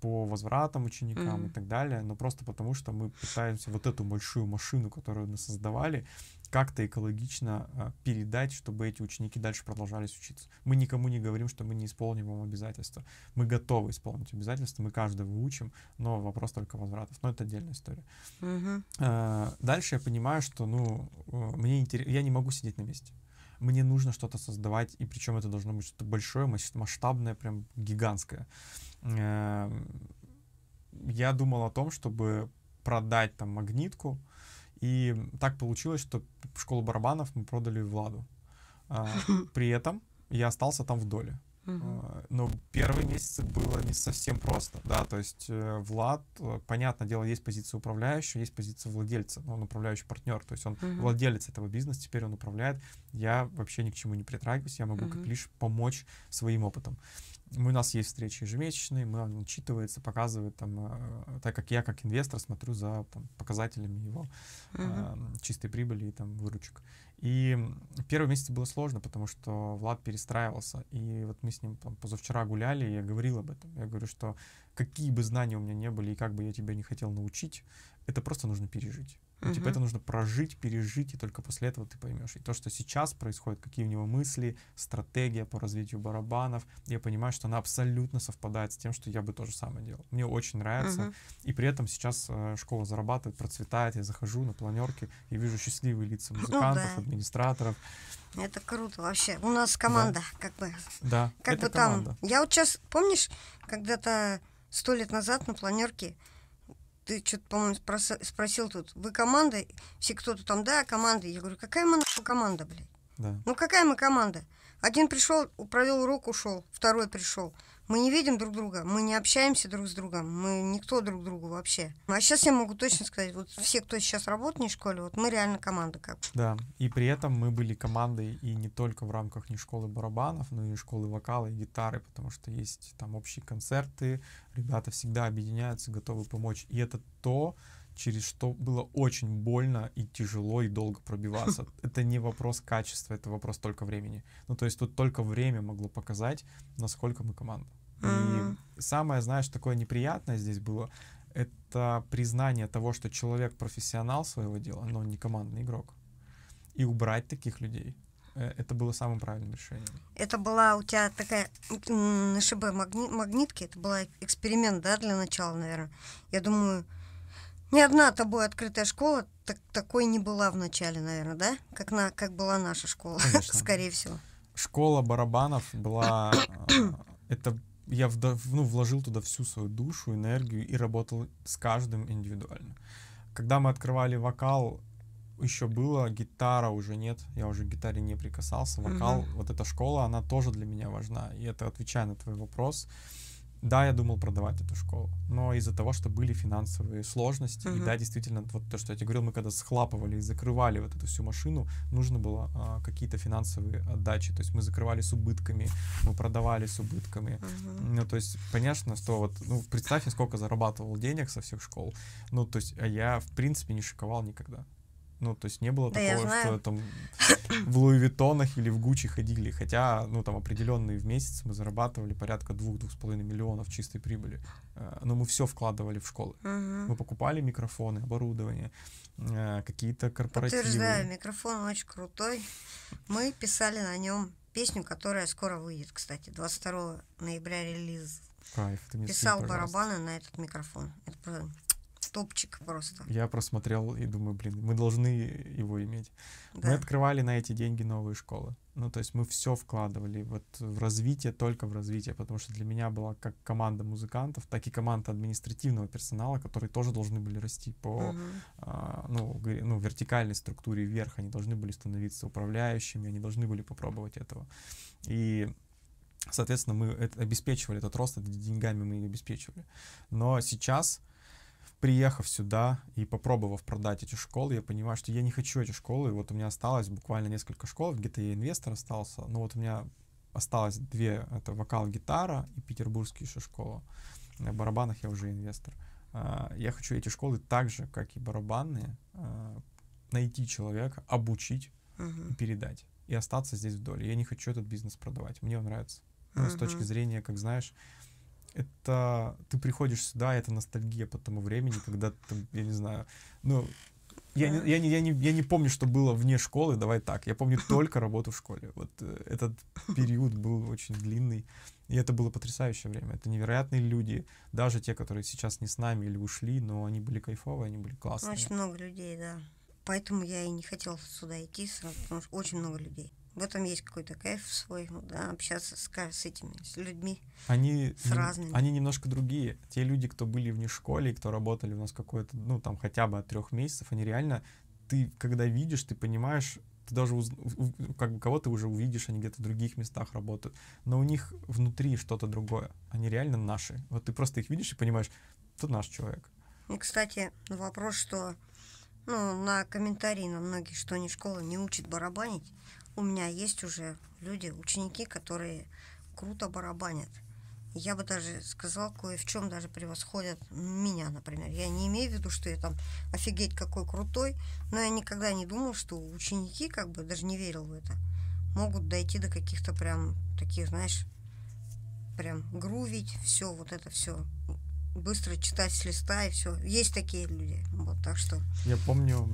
по возвратам ученикам uh-huh. и так далее, но просто потому, что мы пытаемся вот эту большую машину, которую мы создавали, как-то экологично передать, чтобы эти ученики дальше продолжались учиться. Мы никому не говорим, что мы не исполним вам обязательства. Мы готовы исполнить обязательства, мы каждого учим, но вопрос только возвратов. Но это отдельная история. Угу. Дальше я понимаю, что, ну, мне интересно, я не могу сидеть на месте. мне нужно что-то создавать, и причем это должно быть что-то большое, масштабное, прям гигантское. Я думал о том, чтобы продать там магнитку, и так получилось, что школу барабанов мы продали Владу. При этом я остался там в доле. Uh-huh. Но первые месяцы было не совсем просто, да, то есть Влад, понятное дело, есть позиция управляющего, есть позиция владельца, но он управляющий партнер, то есть он uh-huh. владелец этого бизнеса, теперь он управляет, я вообще ни к чему не притрагиваюсь, я могу uh-huh. как лишь помочь своим опытом. У нас есть встречи ежемесячные, мы, он учитывается, показывает, там, так как я как инвестор смотрю за там, показателями его uh-huh. чистой прибыли и там, выручек. И первые месяцы было сложно, потому что Влад перестраивался, и вот мы с ним там, позавчера гуляли, и я говорил об этом. Я говорю, что какие бы знания у меня не были, и как бы я тебя не хотел научить, это просто нужно пережить. Uh-huh. Типа это нужно прожить, пережить, и только после этого ты поймешь. И то, что сейчас происходит, какие у него мысли, стратегия по развитию барабанов, я понимаю, что она абсолютно совпадает с тем, что я бы то же самое делал. Мне очень нравится. Uh-huh. И при этом сейчас э, школа зарабатывает, процветает. Я захожу на планерки и вижу счастливые лица музыкантов, ну, да. администраторов. Это круто вообще. У нас команда, да. как бы. Да, как это бы команда. Там... Я вот сейчас, помнишь, когда-то сто лет назад на планерке ты что-то, по-моему, спросил тут, вы команда? Все кто-то там, да, команда. Я говорю, какая мы нахуй команда, блядь? Да. Ну какая мы команда? Один пришел, провел урок, ушел. Второй пришел. Мы не видим друг друга, мы не общаемся друг с другом, мы никто друг другу вообще. А сейчас я могу точно сказать, вот все, кто сейчас работает в школе, вот мы реально команда как бы. Да, и при этом мы были командой и не только в рамках не школы барабанов, но и школы вокала и гитары, потому что есть там общие концерты, ребята всегда объединяются, готовы помочь. И это то, через что было очень больно и тяжело и долго пробиваться. Это не вопрос качества, это вопрос только времени. Ну, то есть тут только время могло показать, насколько мы команда. Mm-hmm. И самое, знаешь, такое неприятное здесь было, это признание того, что человек профессионал своего дела, но не командный игрок. И убрать таких людей. Это было самым правильным решением. Это была у тебя такая эн шэ бэ магни- магнитки, это был эксперимент, да, для начала, наверное. Я думаю... Ни одна тобой открытая школа так, такой не была в начале, наверное, да? Как, на, как была наша школа, скорее всего. Школа барабанов была... это я вдов, ну, вложил туда всю свою душу, энергию и работал с каждым индивидуально. Когда мы открывали вокал, еще было, гитара уже нет, я уже к гитаре не прикасался. Вокал, угу. вот эта школа, она тоже для меня важна. И это отвечая на твой вопрос... Да, я думал продавать эту школу, но из-за того, что были финансовые сложности, uh-huh. и да, действительно, вот то, что я тебе говорил, мы когда схлапывали и закрывали вот эту всю машину, нужно было а, какие-то финансовые отдачи, то есть мы закрывали с убытками, мы продавали с убытками, uh-huh. ну, то есть, понятно, что вот, ну, представь, сколько зарабатывал денег со всех школ, ну, то есть, а я, в принципе, не шиковал никогда. Ну, то есть не было да такого, что там в Луи Виттонах или в Гуччи ходили. Хотя, ну, там определенные в месяц мы зарабатывали порядка двух-двух с половиной миллионов чистой прибыли. Но мы все вкладывали в школы. Угу. Мы покупали микрофоны, оборудование, какие-то корпоративы. Подтверждаю, микрофон очень крутой. Мы писали на нем песню, которая скоро выйдет, кстати. двадцать второго ноября релиз. Кайф, ты мне писал скинь, барабаны на этот микрофон. Это правда. Топчик просто. Я просмотрел и думаю, блин, мы должны его иметь. Да. Мы открывали на эти деньги новые школы. Ну, то есть мы все вкладывали вот в развитие, только в развитие, потому что для меня была как команда музыкантов, так и команда административного персонала, которые тоже должны были расти по угу. а, ну, ну, вертикальной структуре вверх. Они должны были становиться управляющими, они должны были попробовать этого. И соответственно, мы это, обеспечивали этот рост, это деньгами мы и обеспечивали. Но сейчас... Приехав сюда и попробовав продать эти школы, я понимаю, что я не хочу эти школы. И вот у меня осталось буквально несколько школ, где-то я инвестор остался, но вот у меня осталось две, это вокал-гитара и петербургские еще школы. На барабанах я уже инвестор. Я хочу эти школы так же, как и барабанные, найти человека, обучить uh-huh. и передать. И остаться здесь в доле. Я не хочу этот бизнес продавать, мне он нравится. Uh-huh. Но с точки зрения, как знаешь... Это ты приходишь сюда, это ностальгия по тому времени, когда ты, я не знаю, ну, я, я, я, я, не, я не помню, что было вне школы, давай так, я помню только работу в школе. Вот этот период был очень длинный, и это было потрясающее время, это невероятные люди, даже те, которые сейчас не с нами или ушли, но они были кайфовые, они были классные. Очень много людей, да, поэтому я и не хотела сюда идти, сразу, потому что очень много людей. В этом есть какой-то кайф свой, да, общаться с, с этими с людьми, они, с разными. Они немножко другие. Те люди, кто были вне школы и кто работали у нас какое-то, ну, там, хотя бы от трех месяцев, они реально, ты, когда видишь, ты понимаешь, ты даже уз, как бы кого-то уже увидишь, они где-то в других местах работают, но у них внутри что-то другое. Они реально наши. Вот ты просто их видишь и понимаешь, тут наш человек. И, кстати, вопрос, что, ну, на комментарии на многие, что ни школа не учит барабанить. У меня есть уже люди, ученики, которые круто барабанят. Я бы даже сказал, кое в чем даже превосходят меня, например. Я не имею в виду, что я там офигеть какой крутой, но я никогда не думал, что ученики, как бы, даже не верил в это, могут дойти до каких-то прям таких, знаешь, прям грувить, все, вот это все. Быстро читать с листа и все. Есть такие люди. Вот, так что... Я помню...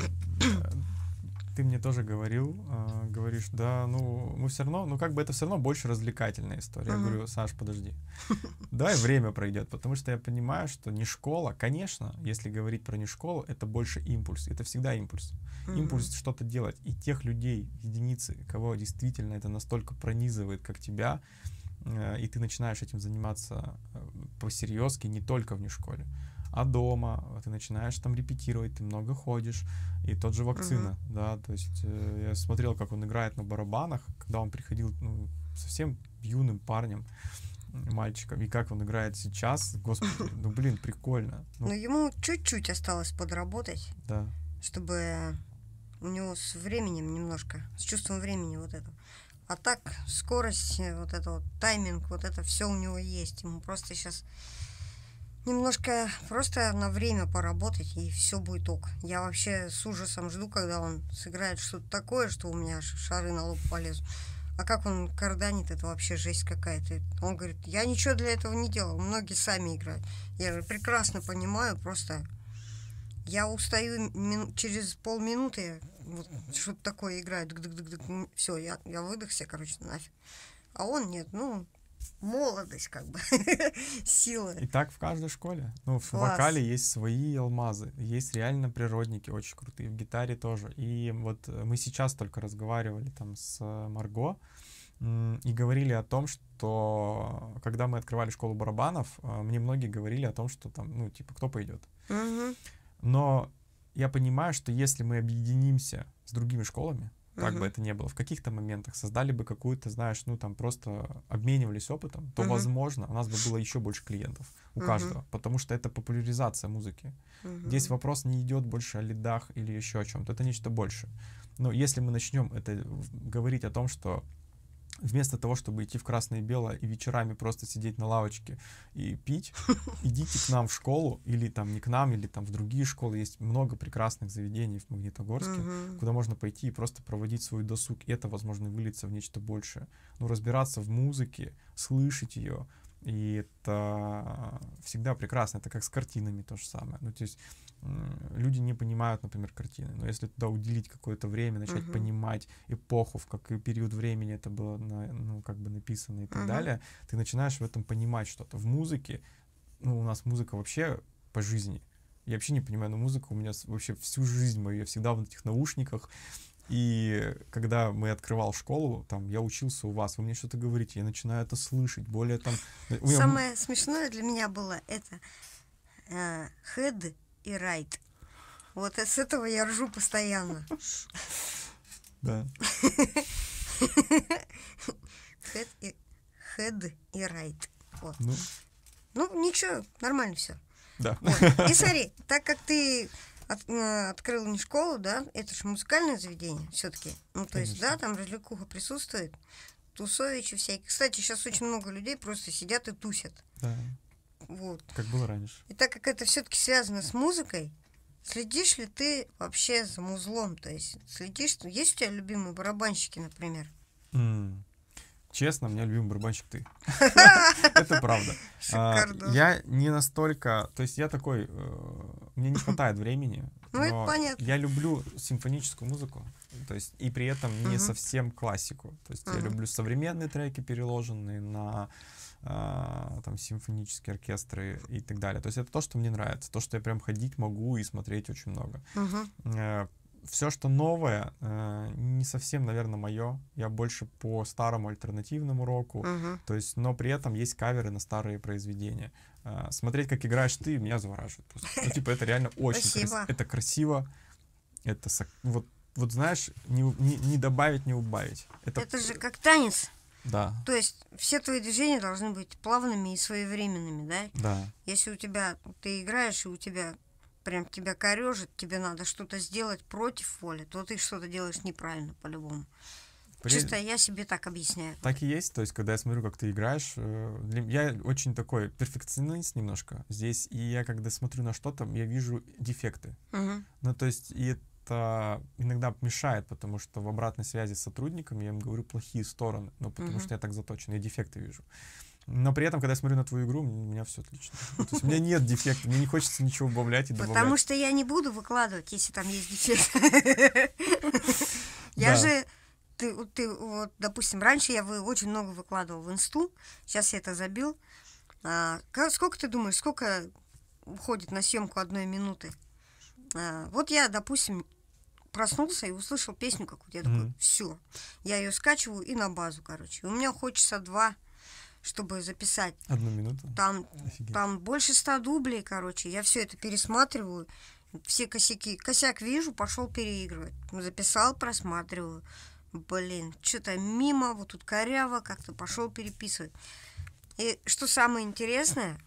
Ты мне тоже говорил, э, говоришь, да, ну, мы все равно, ну, как бы это все равно больше развлекательная история. Uh-huh. Я говорю, Саш, подожди, давай время пройдет, потому что я понимаю, что не школа, конечно, если говорить про не школу, это больше импульс, это всегда импульс, uh-huh. импульс что-то делать, и тех людей, единицы, кого действительно это настолько пронизывает, как тебя, э, и ты начинаешь этим заниматься по-серьезки, не только в нешколе. А дома ты начинаешь там репетировать, ты много ходишь, и тот же Вакцина, uh-huh. да, то есть э, я смотрел, как он играет на барабанах, когда он приходил, ну, совсем юным парнем, мальчиком, и как он играет сейчас, господи, ну, блин, прикольно. Ну, но ему чуть-чуть осталось подработать, да, чтобы у него с временем немножко, с чувством времени вот это. А так скорость, вот это вот, тайминг, вот это все у него есть, ему просто сейчас... Немножко просто на время поработать, и все будет ок. Я вообще с ужасом жду, когда он сыграет что-то такое, что у меня шары на лоб полезут. А как он карданит, это вообще жесть какая-то. Он говорит, я ничего для этого не делал, многие сами играют. Я же прекрасно понимаю, просто я устаю мин... через полминуты, вот, что-то такое играет. Все, я, я выдохся, короче, нафиг. А он нет, ну... Молодость, как бы, сила. И так в каждой школе. Ну, в Класс. Вокале есть свои алмазы, есть реально природники очень крутые, в гитаре тоже. И вот мы сейчас только разговаривали там с Марго и говорили о том, что когда мы открывали школу барабанов, мне многие говорили о том, что там, ну, типа, кто пойдет. Угу. Но я понимаю, что если мы объединимся с другими школами, как uh-huh. бы это ни было, в каких-то моментах создали бы какую-то, знаешь, ну там просто обменивались опытом, то, uh-huh. возможно, у нас бы было еще больше клиентов у uh-huh. каждого, потому что это популяризация музыки. Uh-huh. Здесь вопрос не идет больше о лидах или еще о чем-то, это нечто большее. Но если мы начнем это говорить о том, что вместо того, чтобы идти в Красное и Белое и вечерами просто сидеть на лавочке и пить, идите к нам в школу, или там не к нам, или там в другие школы. Есть много прекрасных заведений в Магнитогорске, uh-huh. куда можно пойти и просто проводить свой досуг. И это, возможно, выльется в нечто большее. Но разбираться в музыке, слышать ее, и это всегда прекрасно. Это как с картинами то же самое. Ну, то есть люди не понимают, например, картины, но если туда уделить какое-то время, начать uh-huh. понимать эпоху, в какой период времени это было, на, ну, как бы написано и так uh-huh. далее, ты начинаешь в этом понимать что-то. В музыке, ну, у нас музыка вообще по жизни, я вообще не понимаю, но музыка у меня вообще всю жизнь мою, я всегда в этих наушниках, и когда мы открывал школу, там, я учился у вас, вы мне что-то говорите, я начинаю это слышать, более там... Самое меня... смешное для меня было это э, «Head» и «Райт». Вот с этого я ржу постоянно. Да. Head и «Райт». Ну, ничего, нормально все. Да. И смотри, так как ты открыл не школу, да, это же музыкальное заведение все-таки. Ну, то есть, да, там развлекуха присутствует, тусовичи всякие. Кстати, сейчас очень много людей просто сидят и тусят. Да. Вот. Как было раньше. И так как это все-таки связано с музыкой, следишь ли ты вообще за музлом? То есть следишь, есть у тебя любимые барабанщики, например? Mm. Честно, у меня любимый барабанщик ты. Это правда. Я не настолько... То есть я такой... Мне не хватает времени. Ну, это понятно. Я люблю симфоническую музыку, то есть и при этом не совсем классику. То есть я люблю современные треки, переложенные на... там симфонические оркестры и так далее. То есть это то, что мне нравится, то, что я прям ходить могу и смотреть очень много. Uh-huh. все, что новое, э, не совсем, наверное, мое. Я больше по старому альтернативному року. Uh-huh. То есть, но при этом есть каверы на старые произведения. Э, смотреть, как играешь ты, меня завораживает. Просто. Ну, типа, это реально очень красиво. Это красиво. Это вот, вот знаешь, не, не, не добавить, не убавить. Это... это же как танец. Да. То есть все твои движения должны быть плавными и своевременными, да? Да. Если у тебя, ты играешь, и у тебя прям тебя корежит, тебе надо что-то сделать против воли, то ты что-то делаешь неправильно по-любому. При... Чисто я себе так объясняю. Так и есть, то есть когда я смотрю, как ты играешь, я очень такой перфекционист немножко здесь, и я когда смотрю на что-то, я вижу дефекты. Угу. Ну то есть и это иногда мешает, потому что в обратной связи с сотрудниками я им говорю плохие стороны, но потому угу. что я так заточен, я дефекты вижу. Но при этом, когда я смотрю на твою игру, у меня все отлично. То есть у меня нет дефектов, мне не хочется ничего убавлять и добавлять. Потому что я не буду выкладывать, если там есть дефект. Я же, ты вот, допустим, раньше я очень много выкладывал в инсту, сейчас я это забил. Сколько ты думаешь, сколько уходит на съемку одной минуты? Вот я, допустим, проснулся и услышал песню какую-то, я такой, все, я ее скачиваю и на базу, короче. У меня хоть часа два, чтобы записать. Одну минуту? Там, там больше ста дублей, короче. Я все это пересматриваю. Все косяки. Косяк вижу, пошел переигрывать. Записал, просматриваю. Блин, что-то мимо, вот тут коряво, как-то пошел переписывать. И что самое интересное,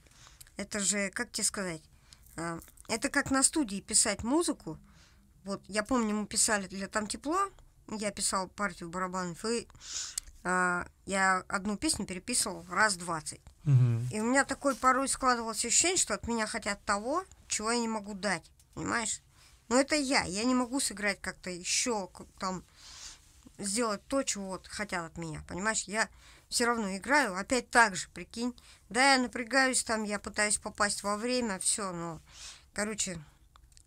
это же, как тебе сказать, это как на студии писать музыку. Вот, я помню, мы писали для «Там тепло», я писал партию барабанов, и... Uh, я одну песню переписывал раз двадцать. Uh-huh. И у меня такой порой складывалось ощущение, что от меня хотят того, чего я не могу дать. Понимаешь? Но это я. Я не могу сыграть как-то еще, как, там, сделать то, чего вот хотят от меня. Понимаешь? Я все равно играю. Опять так же, прикинь. Да, я напрягаюсь, там, я пытаюсь попасть во время, все, но... Короче,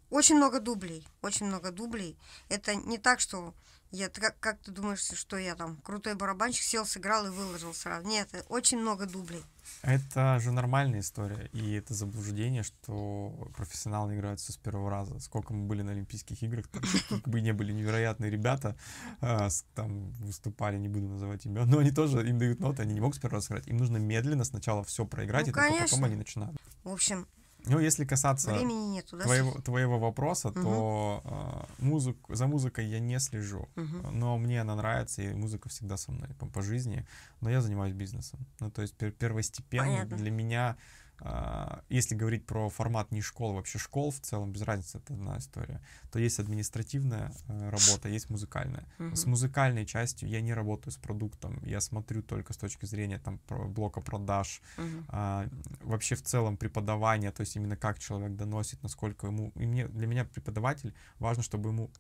очень много дублей. Очень много дублей. Это не так, что... Я, как, как ты думаешь, что я там крутой барабанщик, сел, сыграл и выложил сразу? Нет, очень много дублей. Это же нормальная история. И это заблуждение, что профессионалы играют все с первого раза. Сколько мы были на Олимпийских играх, там, как бы не были невероятные ребята, э, там выступали, не буду называть имен, но они тоже, им дают ноты, они не могут с первого раза сыграть. Им нужно медленно сначала все проиграть, ну, и только потом они начинают. В общем... Ну, если касаться нету, да, твоего, твоего вопроса, угу. то э, музыку, за музыкой я не слежу, угу. но мне она нравится, и музыка всегда со мной по, по жизни, но я занимаюсь бизнесом. Ну, то есть пер первостепенно Понятно. Для меня, э, если говорить про формат не школы, вообще школ в целом, без разницы, это одна история, то есть административная э, работа, есть музыкальная. Угу. С музыкальной частью я не работаю с продуктом, я смотрю только с точки зрения там, про блока продаж, угу. э, вообще в целом преподавание, то есть именно как человек доносит, насколько ему... И мне, для меня преподаватель, важно, чтобы ему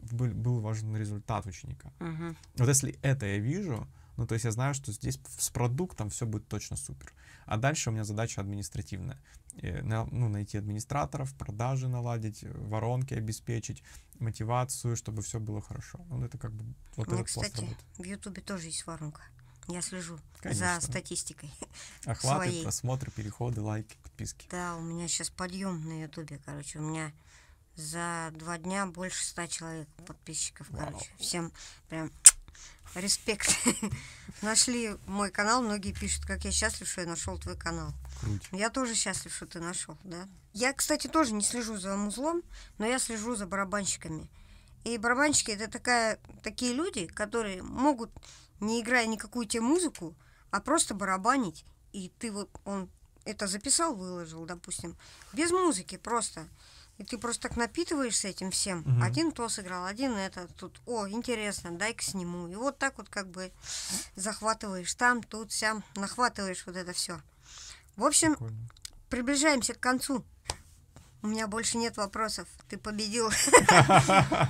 был, был важен результат ученика. Uh-huh. Вот если это я вижу, ну то есть я знаю, что здесь с продуктом все будет точно супер. А дальше у меня задача административная. Ну, найти администраторов, продажи наладить, воронки обеспечить, мотивацию, чтобы все было хорошо. Ну это как бы... Вот ну, этот кстати, пост в Ютубе тоже есть воронка. Я слежу Конечно. За статистикой. Охваты, своей. Просмотры, переходы, лайки, подписки. Да, у меня сейчас подъем на Ютубе, короче. У меня за два дня больше ста человек подписчиков, Вау. Короче. Всем прям респект. Нашли мой канал, многие пишут, как я счастлив, что я нашел твой канал. Круть. Я тоже счастлив, что ты нашел, да. Я, кстати, тоже не слежу за музлом, но я слежу за барабанщиками. И барабанщики — это такая, такие люди, которые могут... не играя никакую тебе музыку, а просто барабанить, и ты вот, он это записал, выложил, допустим, без музыки просто, и ты просто так напитываешься этим всем, угу. один то сыграл, один это, тут, о, интересно, дай-ка сниму, и вот так вот как бы захватываешь там, тут, сям, нахватываешь вот это все. В общем, Прикольно. Приближаемся к концу. У меня больше нет вопросов, ты победил.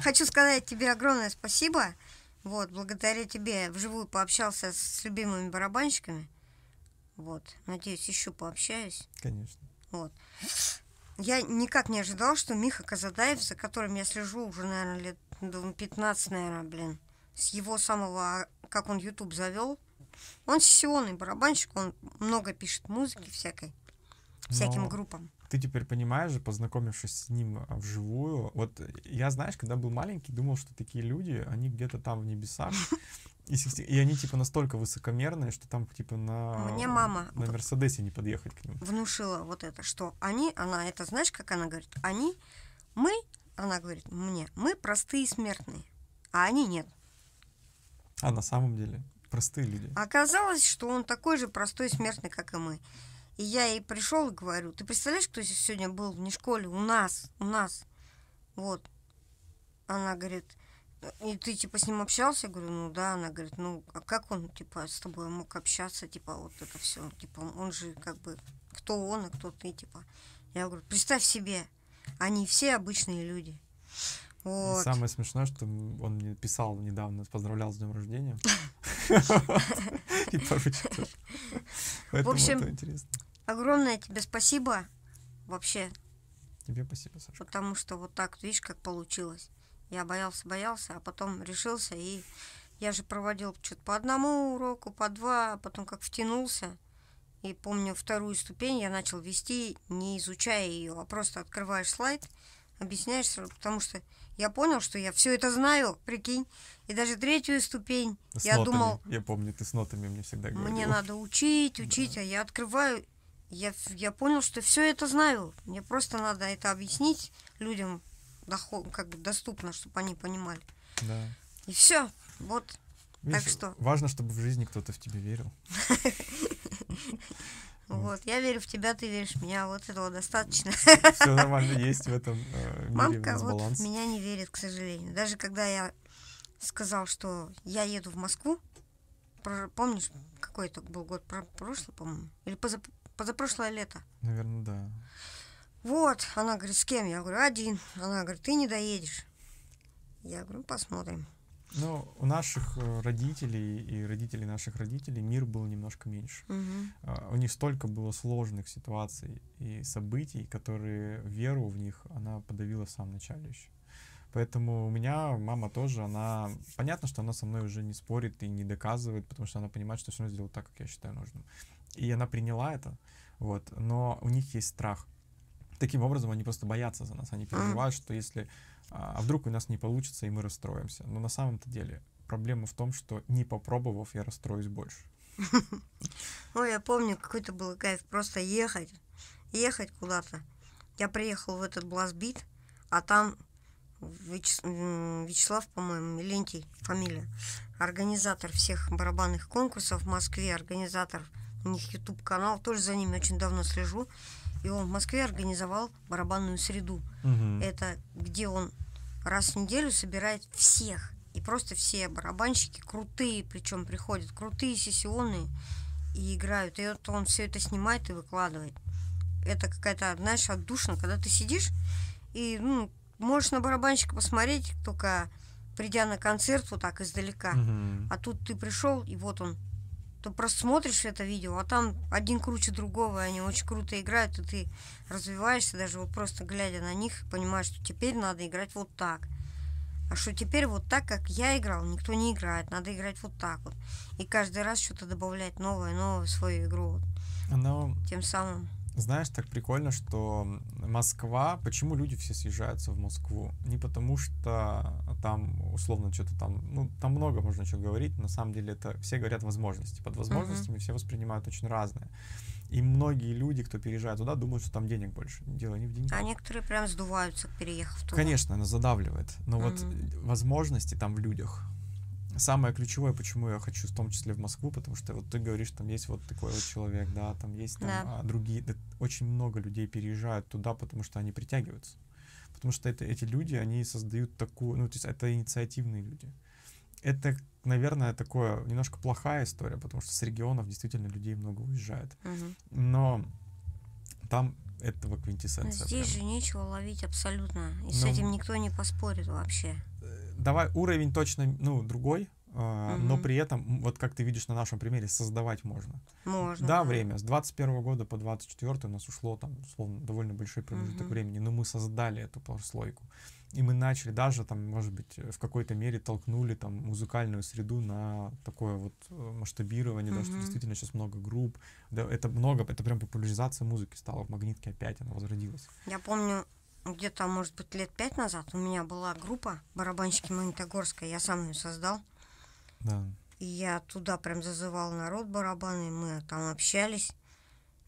Хочу сказать тебе огромное спасибо. Вот, благодаря тебе вживую пообщался с любимыми барабанщиками. Вот, надеюсь, еще пообщаюсь. Конечно. Вот. Я никак не ожидал, что Миха Казадаев, за которым я слежу уже, наверное, лет пятнадцать, наверное, блин, с его самого, как он YouTube завел, он сессионный барабанщик, он много пишет музыки всякой. всяким Но группам. Ты теперь понимаешь, познакомившись с ним вживую, вот я, знаешь, когда был маленький, думал, что такие люди, они где-то там в небесах, и, и они типа настолько высокомерные, что там типа на... Мне мама на Мерседесе не подъехать к ним. Внушила вот это, что они, она, это знаешь, как она говорит? Они, мы, она говорит мне, мы простые смертные, а они нет. А на самом деле простые люди. Оказалось, что он такой же простой смертный, как и мы. И я ей пришел и говорю, ты представляешь, кто сегодня был в школе? У нас, у нас. Вот. Она говорит, и ты типа с ним общался? Я говорю, ну да. Она говорит, ну а как он типа с тобой мог общаться? Типа вот это все. Типа он же как бы, кто он, а кто ты? Типа. Я говорю, представь себе, они все обычные люди. Вот. Самое смешное, что он мне писал недавно, поздравлял с днем рождения. И поручил. В общем, огромное тебе спасибо вообще. Тебе спасибо, Саша. Потому что вот так, видишь, как получилось. Я боялся, боялся, а потом решился. И я же проводил что-то по одному уроку, по два, а потом как втянулся. И помню, вторую ступень я начал вести, не изучая ее, а просто открываешь слайд, объясняешься, потому что я понял, что я все это знаю, прикинь. И даже третью ступень с я нотами. думал... Я помню, ты с нотами мне всегда говорил. Мне надо учить, учить, да. А я открываю. Я, я понял, что все это знаю. Мне просто надо это объяснить людям доход, как бы доступно, чтобы они понимали. Да. И все. Вот. Видишь, так что... Важно, чтобы в жизни кто-то в тебе верил. Вот, я верю в тебя, ты веришь в меня, вот этого достаточно. Все нормально, есть в этом э, мире Мамка вот баланс. В меня не верит, к сожалению. Даже когда я сказал, что я еду в Москву, про, помнишь, какой это был год, про, прошлый, по-моему, или позап позапрошлое лето? Наверное, да. Вот, она говорит, с кем? Я говорю, один. Она говорит, ты не доедешь. Я говорю, посмотрим. Ну, у наших родителей и родителей наших родителей мир был немножко меньше. Угу. У них столько было сложных ситуаций и событий, которые веру в них, она подавила в самом начале еще. Поэтому у меня мама тоже, она... Понятно, что она со мной уже не спорит и не доказывает, потому что она понимает, что все равно сделала так, как я считаю нужным. И она приняла это, вот. Но у них есть страх. Таким образом, они просто боятся за нас. Они переживают, что если... А вдруг у нас не получится, и мы расстроимся. Но на самом-то деле проблема в том, что не попробовав, я расстроюсь больше. Ну, я помню, какой-то был кайф просто ехать, ехать куда-то. Я приехал в этот Блазбит, а там Вячеслав, по-моему, Лентий, фамилия, организатор всех барабанных конкурсов в Москве, организатор, у них YouTube-канал, тоже за ними очень давно слежу. И он в Москве организовал барабанную среду. Угу. Это где он раз в неделю собирает всех. И просто все барабанщики крутые, причем приходят крутые, сессионные, и играют. И вот он все это снимает и выкладывает. Это какая-то, знаешь, отдушина, когда ты сидишь и ну, можешь на барабанщика посмотреть, только придя на концерт вот так издалека. Угу. А тут ты пришел, и вот он. Ты просто смотришь это видео, а там один круче другого, и они очень круто играют, и ты развиваешься, даже вот просто глядя на них, понимаешь, что теперь надо играть вот так. А что теперь вот так, как я играл, никто не играет, надо играть вот так вот. И каждый раз что-то добавлять новое, новое в свою игру. Но, тем самым... Знаешь, так прикольно, что Москва... Почему люди все съезжаются в Москву? Не потому что там условно что-то там... Ну, там много можно чего говорить. На самом деле это все говорят возможности. Под возможностями [S2] Uh-huh. [S1] Все воспринимают очень разное. И многие люди, кто переезжает туда, думают, что там денег больше. Дело не в деньгах. А некоторые прям сдуваются, переехав туда. Конечно, она задавливает. Но [S2] Uh-huh. [S1] Вот возможности там в людях. Самое ключевое, почему я хочу в том числе в Москву, потому что вот ты говоришь, там есть вот такой вот человек, да, там есть там, да. А другие, да, очень много людей переезжают туда, потому что они притягиваются, потому что это, эти люди, они создают такую, ну, то есть это инициативные люди. Это, наверное, такое немножко плохая история, потому что с регионов действительно людей много уезжает, угу. Но там этого квинтэссенция. Здесь прям же нечего ловить абсолютно, и ну, с этим никто не поспорит вообще. Давай, уровень точно, ну, другой, Uh-huh. Но при этом, вот как ты видишь на нашем примере, создавать можно. Можно. Да, да. Время. С двадцать первого года по двадцать четвёртый у нас ушло там, условно, довольно большой промежуток uh-huh. времени, но мы создали эту прослойку. И мы начали даже, там, может быть, в какой-то мере толкнули там музыкальную среду на такое вот масштабирование, uh-huh. да, что действительно сейчас много групп. Да, это много, это прям популяризация музыки стала. В Магнитке опять она возродилась. Я помню... Где-то, может быть, лет пять назад у меня была группа «Барабанщики Магнитогорска», я сам ее создал. Да. И я туда прям зазывал народ барабаны, мы там общались.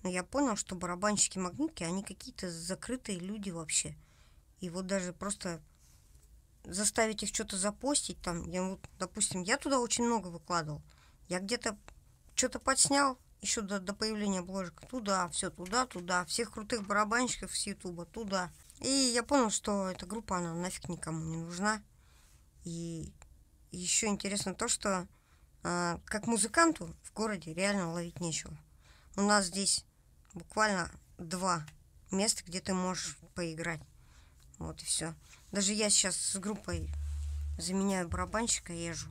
Но я понял, что барабанщики Магнитки, они какие-то закрытые люди вообще. И вот даже просто заставить их что-то запостить, там, я, вот, допустим, я туда очень много выкладывал. Я где-то что-то подснял, еще до, до появления бложек, туда, все туда, туда, всех крутых барабанщиков с Ютуба, туда. И я понял, что эта группа, она нафиг никому не нужна. И еще интересно то, что э, как музыканту в городе реально ловить нечего. У нас здесь буквально два места, где ты можешь поиграть. Вот и все. Даже я сейчас с группой заменяю барабанщика, езжу.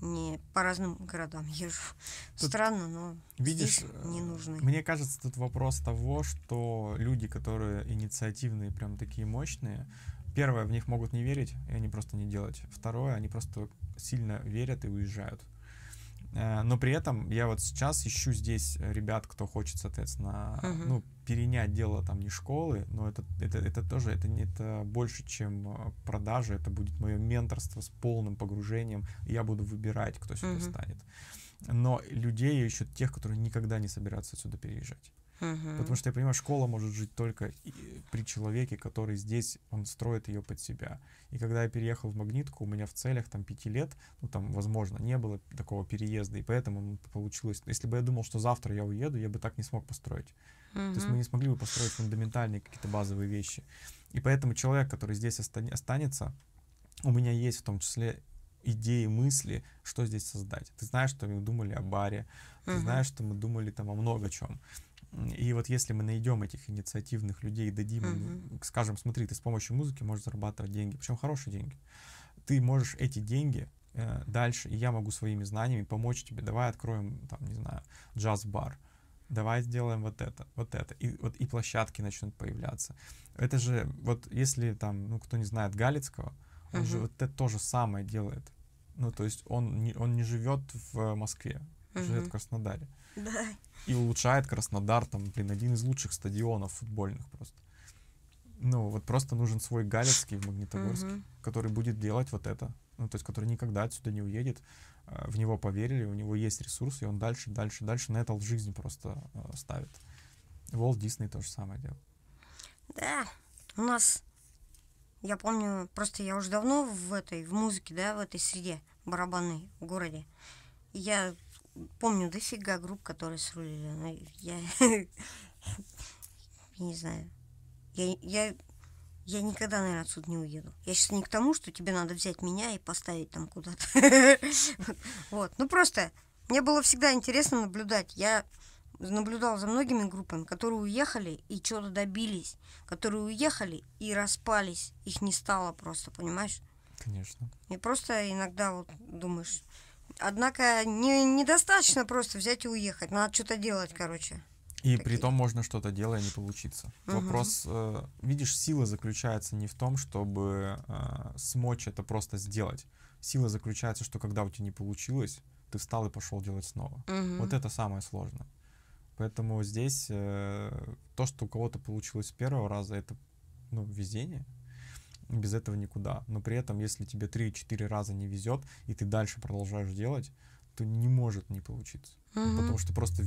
Не по разным городам езжу. Тут странно, но видишь, не нужно. Мне кажется, тут вопрос того, что люди, которые инициативные, прям такие мощные, первое, в них могут не верить, и они просто не делать. Второе, они просто сильно верят и уезжают. Но при этом я вот сейчас ищу здесь ребят, кто хочет, соответственно, uh-huh. ну, перенять дело там не школы, но это, это, это тоже, это, это больше, чем продажи, это будет мое менторство с полным погружением, и я буду выбирать, кто сюда uh-huh. станет. Но людей я ищу тех, которые никогда не собираются сюда переезжать. Uh-huh. Потому что я понимаю, школа может жить только при человеке, который здесь, он строит ее под себя. И когда я переехал в Магнитку, у меня в целях там пяти лет, ну там, возможно, не было такого переезда, и поэтому получилось. Если бы я думал, что завтра я уеду, я бы так не смог построить. Uh-huh. То есть мы не смогли бы построить фундаментальные какие-то базовые вещи. И поэтому человек, который здесь останется, у меня есть в том числе идеи, мысли, что здесь создать. Ты знаешь, что мы думали о баре, uh-huh. ты знаешь, что мы думали там о много чем. И вот если мы найдем этих инициативных людей, дадим им, uh-huh. скажем, смотри, ты с помощью музыки можешь зарабатывать деньги, причем хорошие деньги. Ты можешь эти деньги э, дальше, и я могу своими знаниями помочь тебе. Давай откроем, там, не знаю, джаз-бар. Давай сделаем вот это, вот это. И, вот, и площадки начнут появляться. Это же, вот если там, ну, кто не знает Галицкого, он uh-huh. же вот это то же самое делает. Ну, то есть он не, он не живет в Москве, он uh-huh. живет в Краснодаре. Да. И улучшает Краснодар, там, блин, один из лучших стадионов футбольных просто. Ну, вот просто нужен свой Галицкий в Магнитогорске, uh-huh. который будет делать вот это. Ну, то есть, который никогда отсюда не уедет. В него поверили, у него есть ресурсы, и он дальше, дальше, дальше на это жизнь просто ставит. Уолт Дисней то же самое делал. Да, у нас, я помню, просто я уже давно в этой, в музыке, да, в этой среде барабанной в городе. Я... Помню дофига групп, которые срулили, но я, я не знаю, я, я, я никогда, наверное, отсюда не уеду. Я сейчас не к тому, что тебе надо взять меня и поставить там куда-то. Вот, ну просто мне было всегда интересно наблюдать. Я наблюдал за многими группами, которые уехали и чего-то добились, которые уехали и распались, их не стало просто, понимаешь? Конечно. И просто иногда вот думаешь... Однако не, недостаточно просто взять и уехать. Надо что-то делать, короче. И при том можно что-то делать, а не получиться. Угу. Вопрос, э, видишь, сила заключается не в том, чтобы э, смочь это просто сделать. Сила заключается, что когда у тебя не получилось, ты встал и пошел делать снова. Угу. Вот это самое сложное. Поэтому здесь э, то, что у кого-то получилось с первого раза, это, ну, везение. Без этого никуда. Но при этом, если тебе три-четыре раза не везет, и ты дальше продолжаешь делать, то не может не получиться. Uh-huh. Потому что просто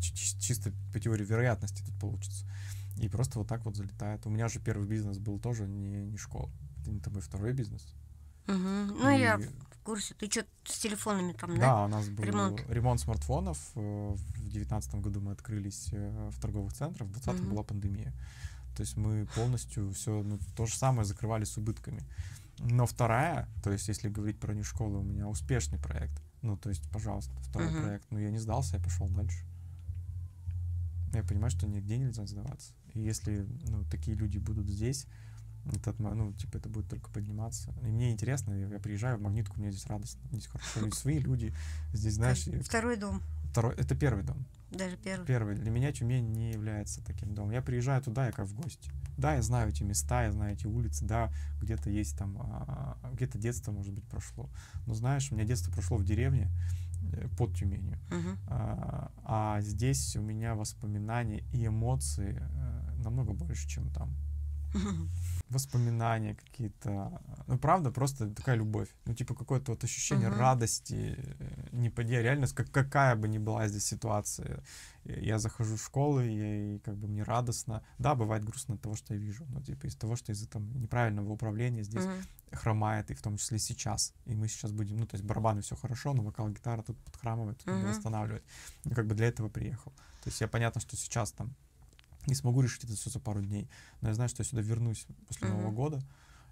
чисто по теории вероятности тут получится. И просто вот так вот залетает. У меня же первый бизнес был тоже не, не школа. Это не тобой второй бизнес. Uh-huh. Ну, и... я в курсе. Ты что с телефонами там, да? Да, у нас был ремонт, ремонт смартфонов. В две тысячи девятнадцатом году мы открылись в торговых центрах, в две тысячи двадцатом uh-huh. была пандемия. То есть мы полностью все, ну, то же самое закрывали с убытками. Но вторая, то есть если говорить про нешколу, у меня успешный проект. Ну, то есть, пожалуйста, второй uh-huh. проект. Но я не сдался, я пошел дальше. Я понимаю, что нигде нельзя сдаваться. И если, ну, такие люди будут здесь, Этот, ну, типа, это будет только подниматься. И мне интересно, я приезжаю в Магнитку, мне здесь радостно, здесь хорошо, здесь свои люди, здесь, знаешь... Второй дом. Второй, это первый дом. Даже первый. Первый. Для меня Тюмень не является таким домом. Я приезжаю туда, я как в гости. Да, я знаю эти места, я знаю эти улицы, да, где-то есть там, где-то детство, может быть, прошло. Но знаешь, у меня детство прошло в деревне под Тюменью. Угу. А, а здесь у меня воспоминания и эмоции намного больше, чем там. Воспоминания какие-то, ну правда, просто такая любовь, ну типа какое-то вот ощущение uh-huh. радости, не поди, реально, как, какая бы ни была здесь ситуация, я захожу в школу, и, и как бы мне радостно, да, бывает грустно от того, что я вижу, но типа из того, что из-за там неправильного управления здесь uh-huh. хромает, и в том числе сейчас, и мы сейчас будем, ну то есть барабаны все хорошо, но вокал, гитара тут подхрамывает, тут uh-huh. надо восстанавливать, ну как бы для этого приехал, то есть я понятно, что сейчас там не смогу решить это все за пару дней. Но я знаю, что я сюда вернусь после Нового mm-hmm. года,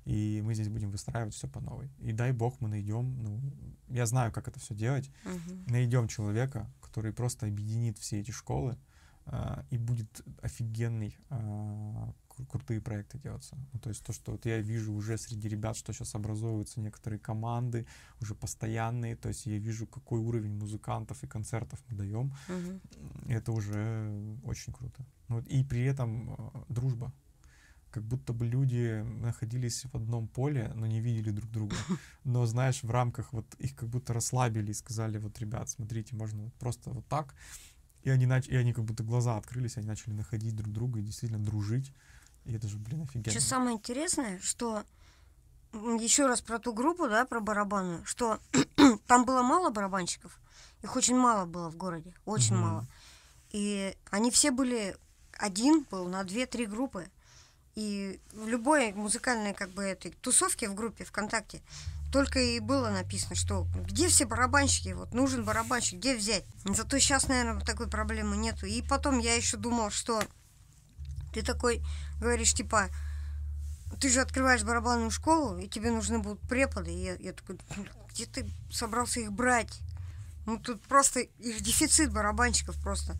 и мы здесь будем выстраивать все по новой. И дай бог мы найдем, ну, я знаю, как это все делать, mm-hmm. найдем человека, который просто объединит все эти школы, э, и будет офигенный, э, крутые проекты делаться. Ну, то есть то, что вот я вижу уже среди ребят, что сейчас образовываются некоторые команды, уже постоянные, то есть я вижу, какой уровень музыкантов и концертов мы даем. Mm-hmm. Это уже очень круто. И при этом дружба. Как будто бы люди находились в одном поле, но не видели друг друга. Но, знаешь, в рамках вот их как будто расслабили и сказали, вот, ребят, смотрите, можно вот просто вот так. И они, нач... и они как будто глаза открылись, они начали находить друг друга и действительно дружить. И это же, блин, офигенно. Что самое интересное, что... Еще раз про ту группу, да, про барабаны, что там было мало барабанщиков. Их очень мало было в городе. Очень угу. мало. И они все были... Один был на две-три группы. И в любой музыкальной как бы этой тусовке в группе ВКонтакте только и было написано, что где все барабанщики, вот нужен барабанщик, где взять. Зато сейчас, наверное, такой проблемы нету. И потом я еще думал, что ты такой говоришь, типа, ты же открываешь барабанную школу, и тебе нужны будут преподы. И я, я такой, где ты собрался их брать? Ну тут просто их дефицит барабанщиков просто.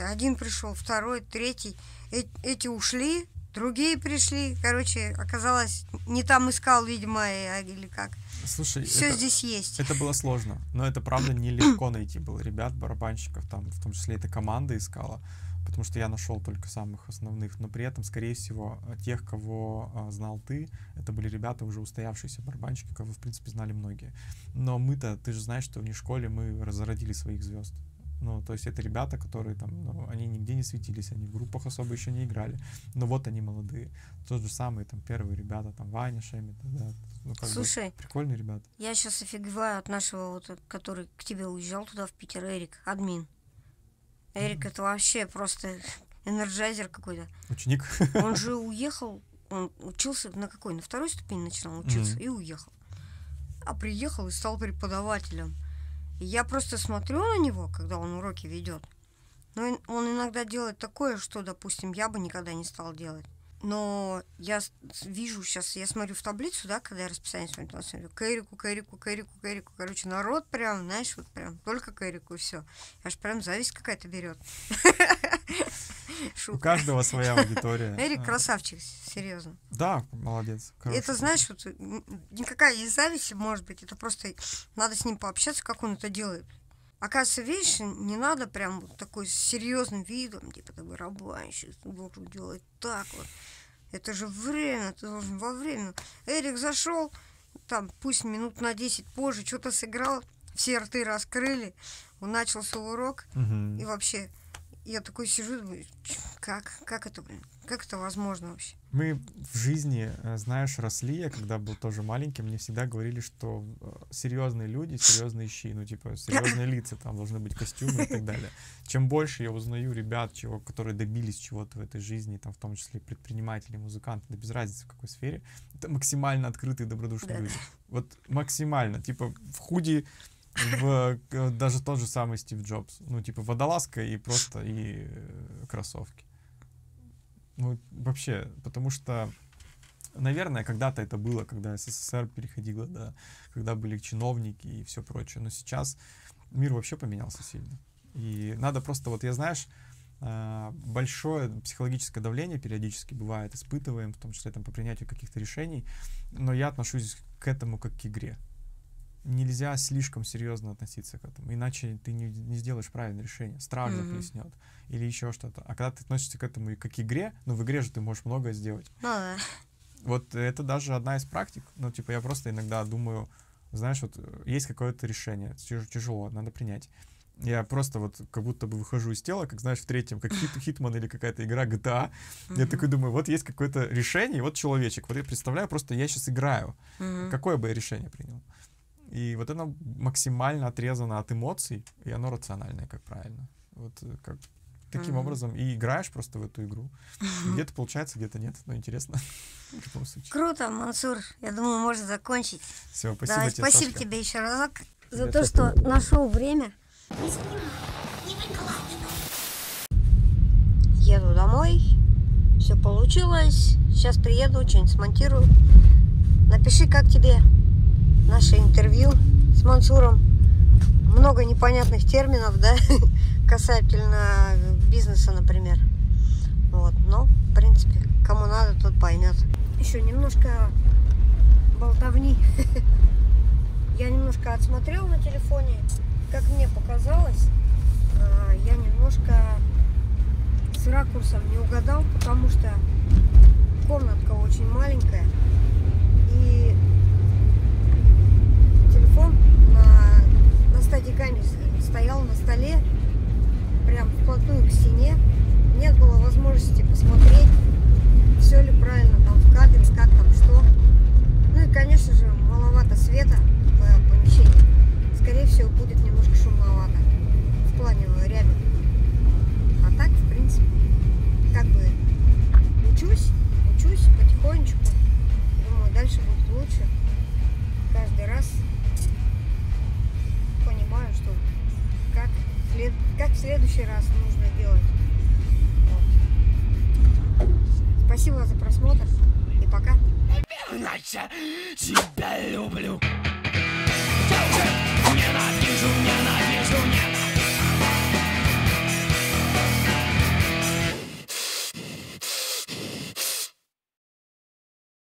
Один пришел, второй, третий. Э- эти ушли, другие пришли. Короче, оказалось, не там искал, видимо, или как. Слушай, все это, здесь есть. Это было сложно, но это правда нелегко найти было ребят, барабанщиков, там, в том числе эта команда искала, потому что я нашел только самых основных, но при этом, скорее всего, тех, кого а, знал ты, это были ребята, уже устоявшиеся барабанщики, кого, в принципе, знали многие. Но мы-то, ты же знаешь, что в нешколе мы разродили своих звезд. Ну, то есть это ребята, которые там, ну, они нигде не светились, они в группах особо еще не играли, но вот они молодые. Тот же самый, там, первые ребята, там, Ваня, Шемит, да, ну, как Слушай, бы, прикольные ребята. Я сейчас офигеваю от нашего, вот, который к тебе уезжал туда, в Питер, Эрик, админ. Эрик, mm-hmm. это вообще просто энерджайзер какой-то. Ученик. Он же уехал, он учился, на какой, на второй ступени начинал учиться mm-hmm. и уехал. А приехал и стал преподавателем. Я просто смотрю на него, когда он уроки ведет. Но он иногда делает такое, что, допустим, я бы никогда не стал делать. Но я вижу сейчас, я смотрю в таблицу, да, когда я расписание смотрю, смотрю к Эрику, к Эрику, к Эрику, к Эрику. Короче, народ прям, знаешь, вот прям только к Эрику и все. Аж прям зависть какая-то берет. У каждого своя аудитория. Эрик красавчик, серьезно. Да, молодец. Это, знаешь, вот никакая не зависть, может быть, это просто надо с ним пообщаться, как он это делает. Оказывается, видишь, не надо прям вот такой серьезным видом, типа, ты барабанщик, ты должен делать так вот. Это же время, ты должен во время. Эрик зашел, там, пусть минут на десять позже, что-то сыграл, все рты раскрыли, он начался урок, угу. и вообще... Я такой сижу, думаю, как, как это, блин, как это возможно вообще? Мы в жизни, знаешь, росли, я когда был тоже маленьким, мне всегда говорили, что серьезные люди, серьезные щи, ну типа серьезные лица, там должны быть костюмы и так далее. Чем больше я узнаю ребят, чего, которые добились чего-то в этой жизни, там в том числе предприниматели, музыканты, да без разницы в какой сфере, это максимально открытые, добродушные да. люди. Вот максимально, типа в худи... В, даже тот же самый Стив Джобс. Ну, типа, водолазка и просто и э, кроссовки. Ну, вообще, потому что, наверное, когда-то это было, когда СССР переходило, да, когда были чиновники и все прочее. Но сейчас мир вообще поменялся сильно. И надо просто, вот я, знаешь, Большое психологическое давление периодически бывает, испытываем, в том числе там, по принятию каких-то решений, но я отношусь к этому как к игре. Нельзя слишком серьезно относиться к этому, иначе ты не, не сделаешь правильное решение, страх mm-hmm. заплеснет или еще что-то. А когда ты относишься к этому как к игре, ну в игре же ты можешь многое сделать. Mm-hmm. Вот это даже одна из практик, ну типа я просто иногда думаю, знаешь, вот есть какое-то решение, тяжело, надо принять. Я просто вот как будто бы выхожу из тела, как, знаешь, в третьем, как хит, Хитман или какая-то игра джи ти эй. Mm-hmm. Я такой думаю, вот есть какое-то решение, вот человечек. Вот я представляю, просто я сейчас играю. Mm-hmm. Какое бы я решение принял? И вот оно максимально отрезано от эмоций, и оно рациональное, как правильно. Вот как таким mm-hmm. образом и играешь просто в эту игру. Mm-hmm. Где-то получается, где-то нет, но интересно. В любом случае. Круто, Мансур. Я думаю, можно закончить. Все, спасибо Давай, тебе, Спасибо Сашка. тебе еще разок за я то, что буду. нашел время. Еду домой, все получилось. Сейчас приеду, что-нибудь смонтирую. Напиши, как тебе наше интервью с Мансуром. Много непонятных терминов, да, касательно бизнеса, например. Вот, но в принципе, кому надо, тот поймет. Еще немножко болтовни. Я немножко отсмотрел на телефоне. Как мне показалось, я немножко с ракурсом не угадал, потому что комнатка очень маленькая и телефон на, на стадикаме стоял на столе, прям вплотную к стене. Нет было возможности посмотреть, все ли правильно там в кадре, как там что. Ну и, конечно же, маловато света в помещении. Скорее всего, будет немножко шумновато в плане рядом. А так, в принципе, как бы учусь, учусь потихонечку. Думаю, дальше будет лучше. Каждый раз понимаю, что как, как в следующий раз нужно делать. Вот. Спасибо за просмотр и пока. Тебя люблю. Ненавижу, ненавижу, ненавижу.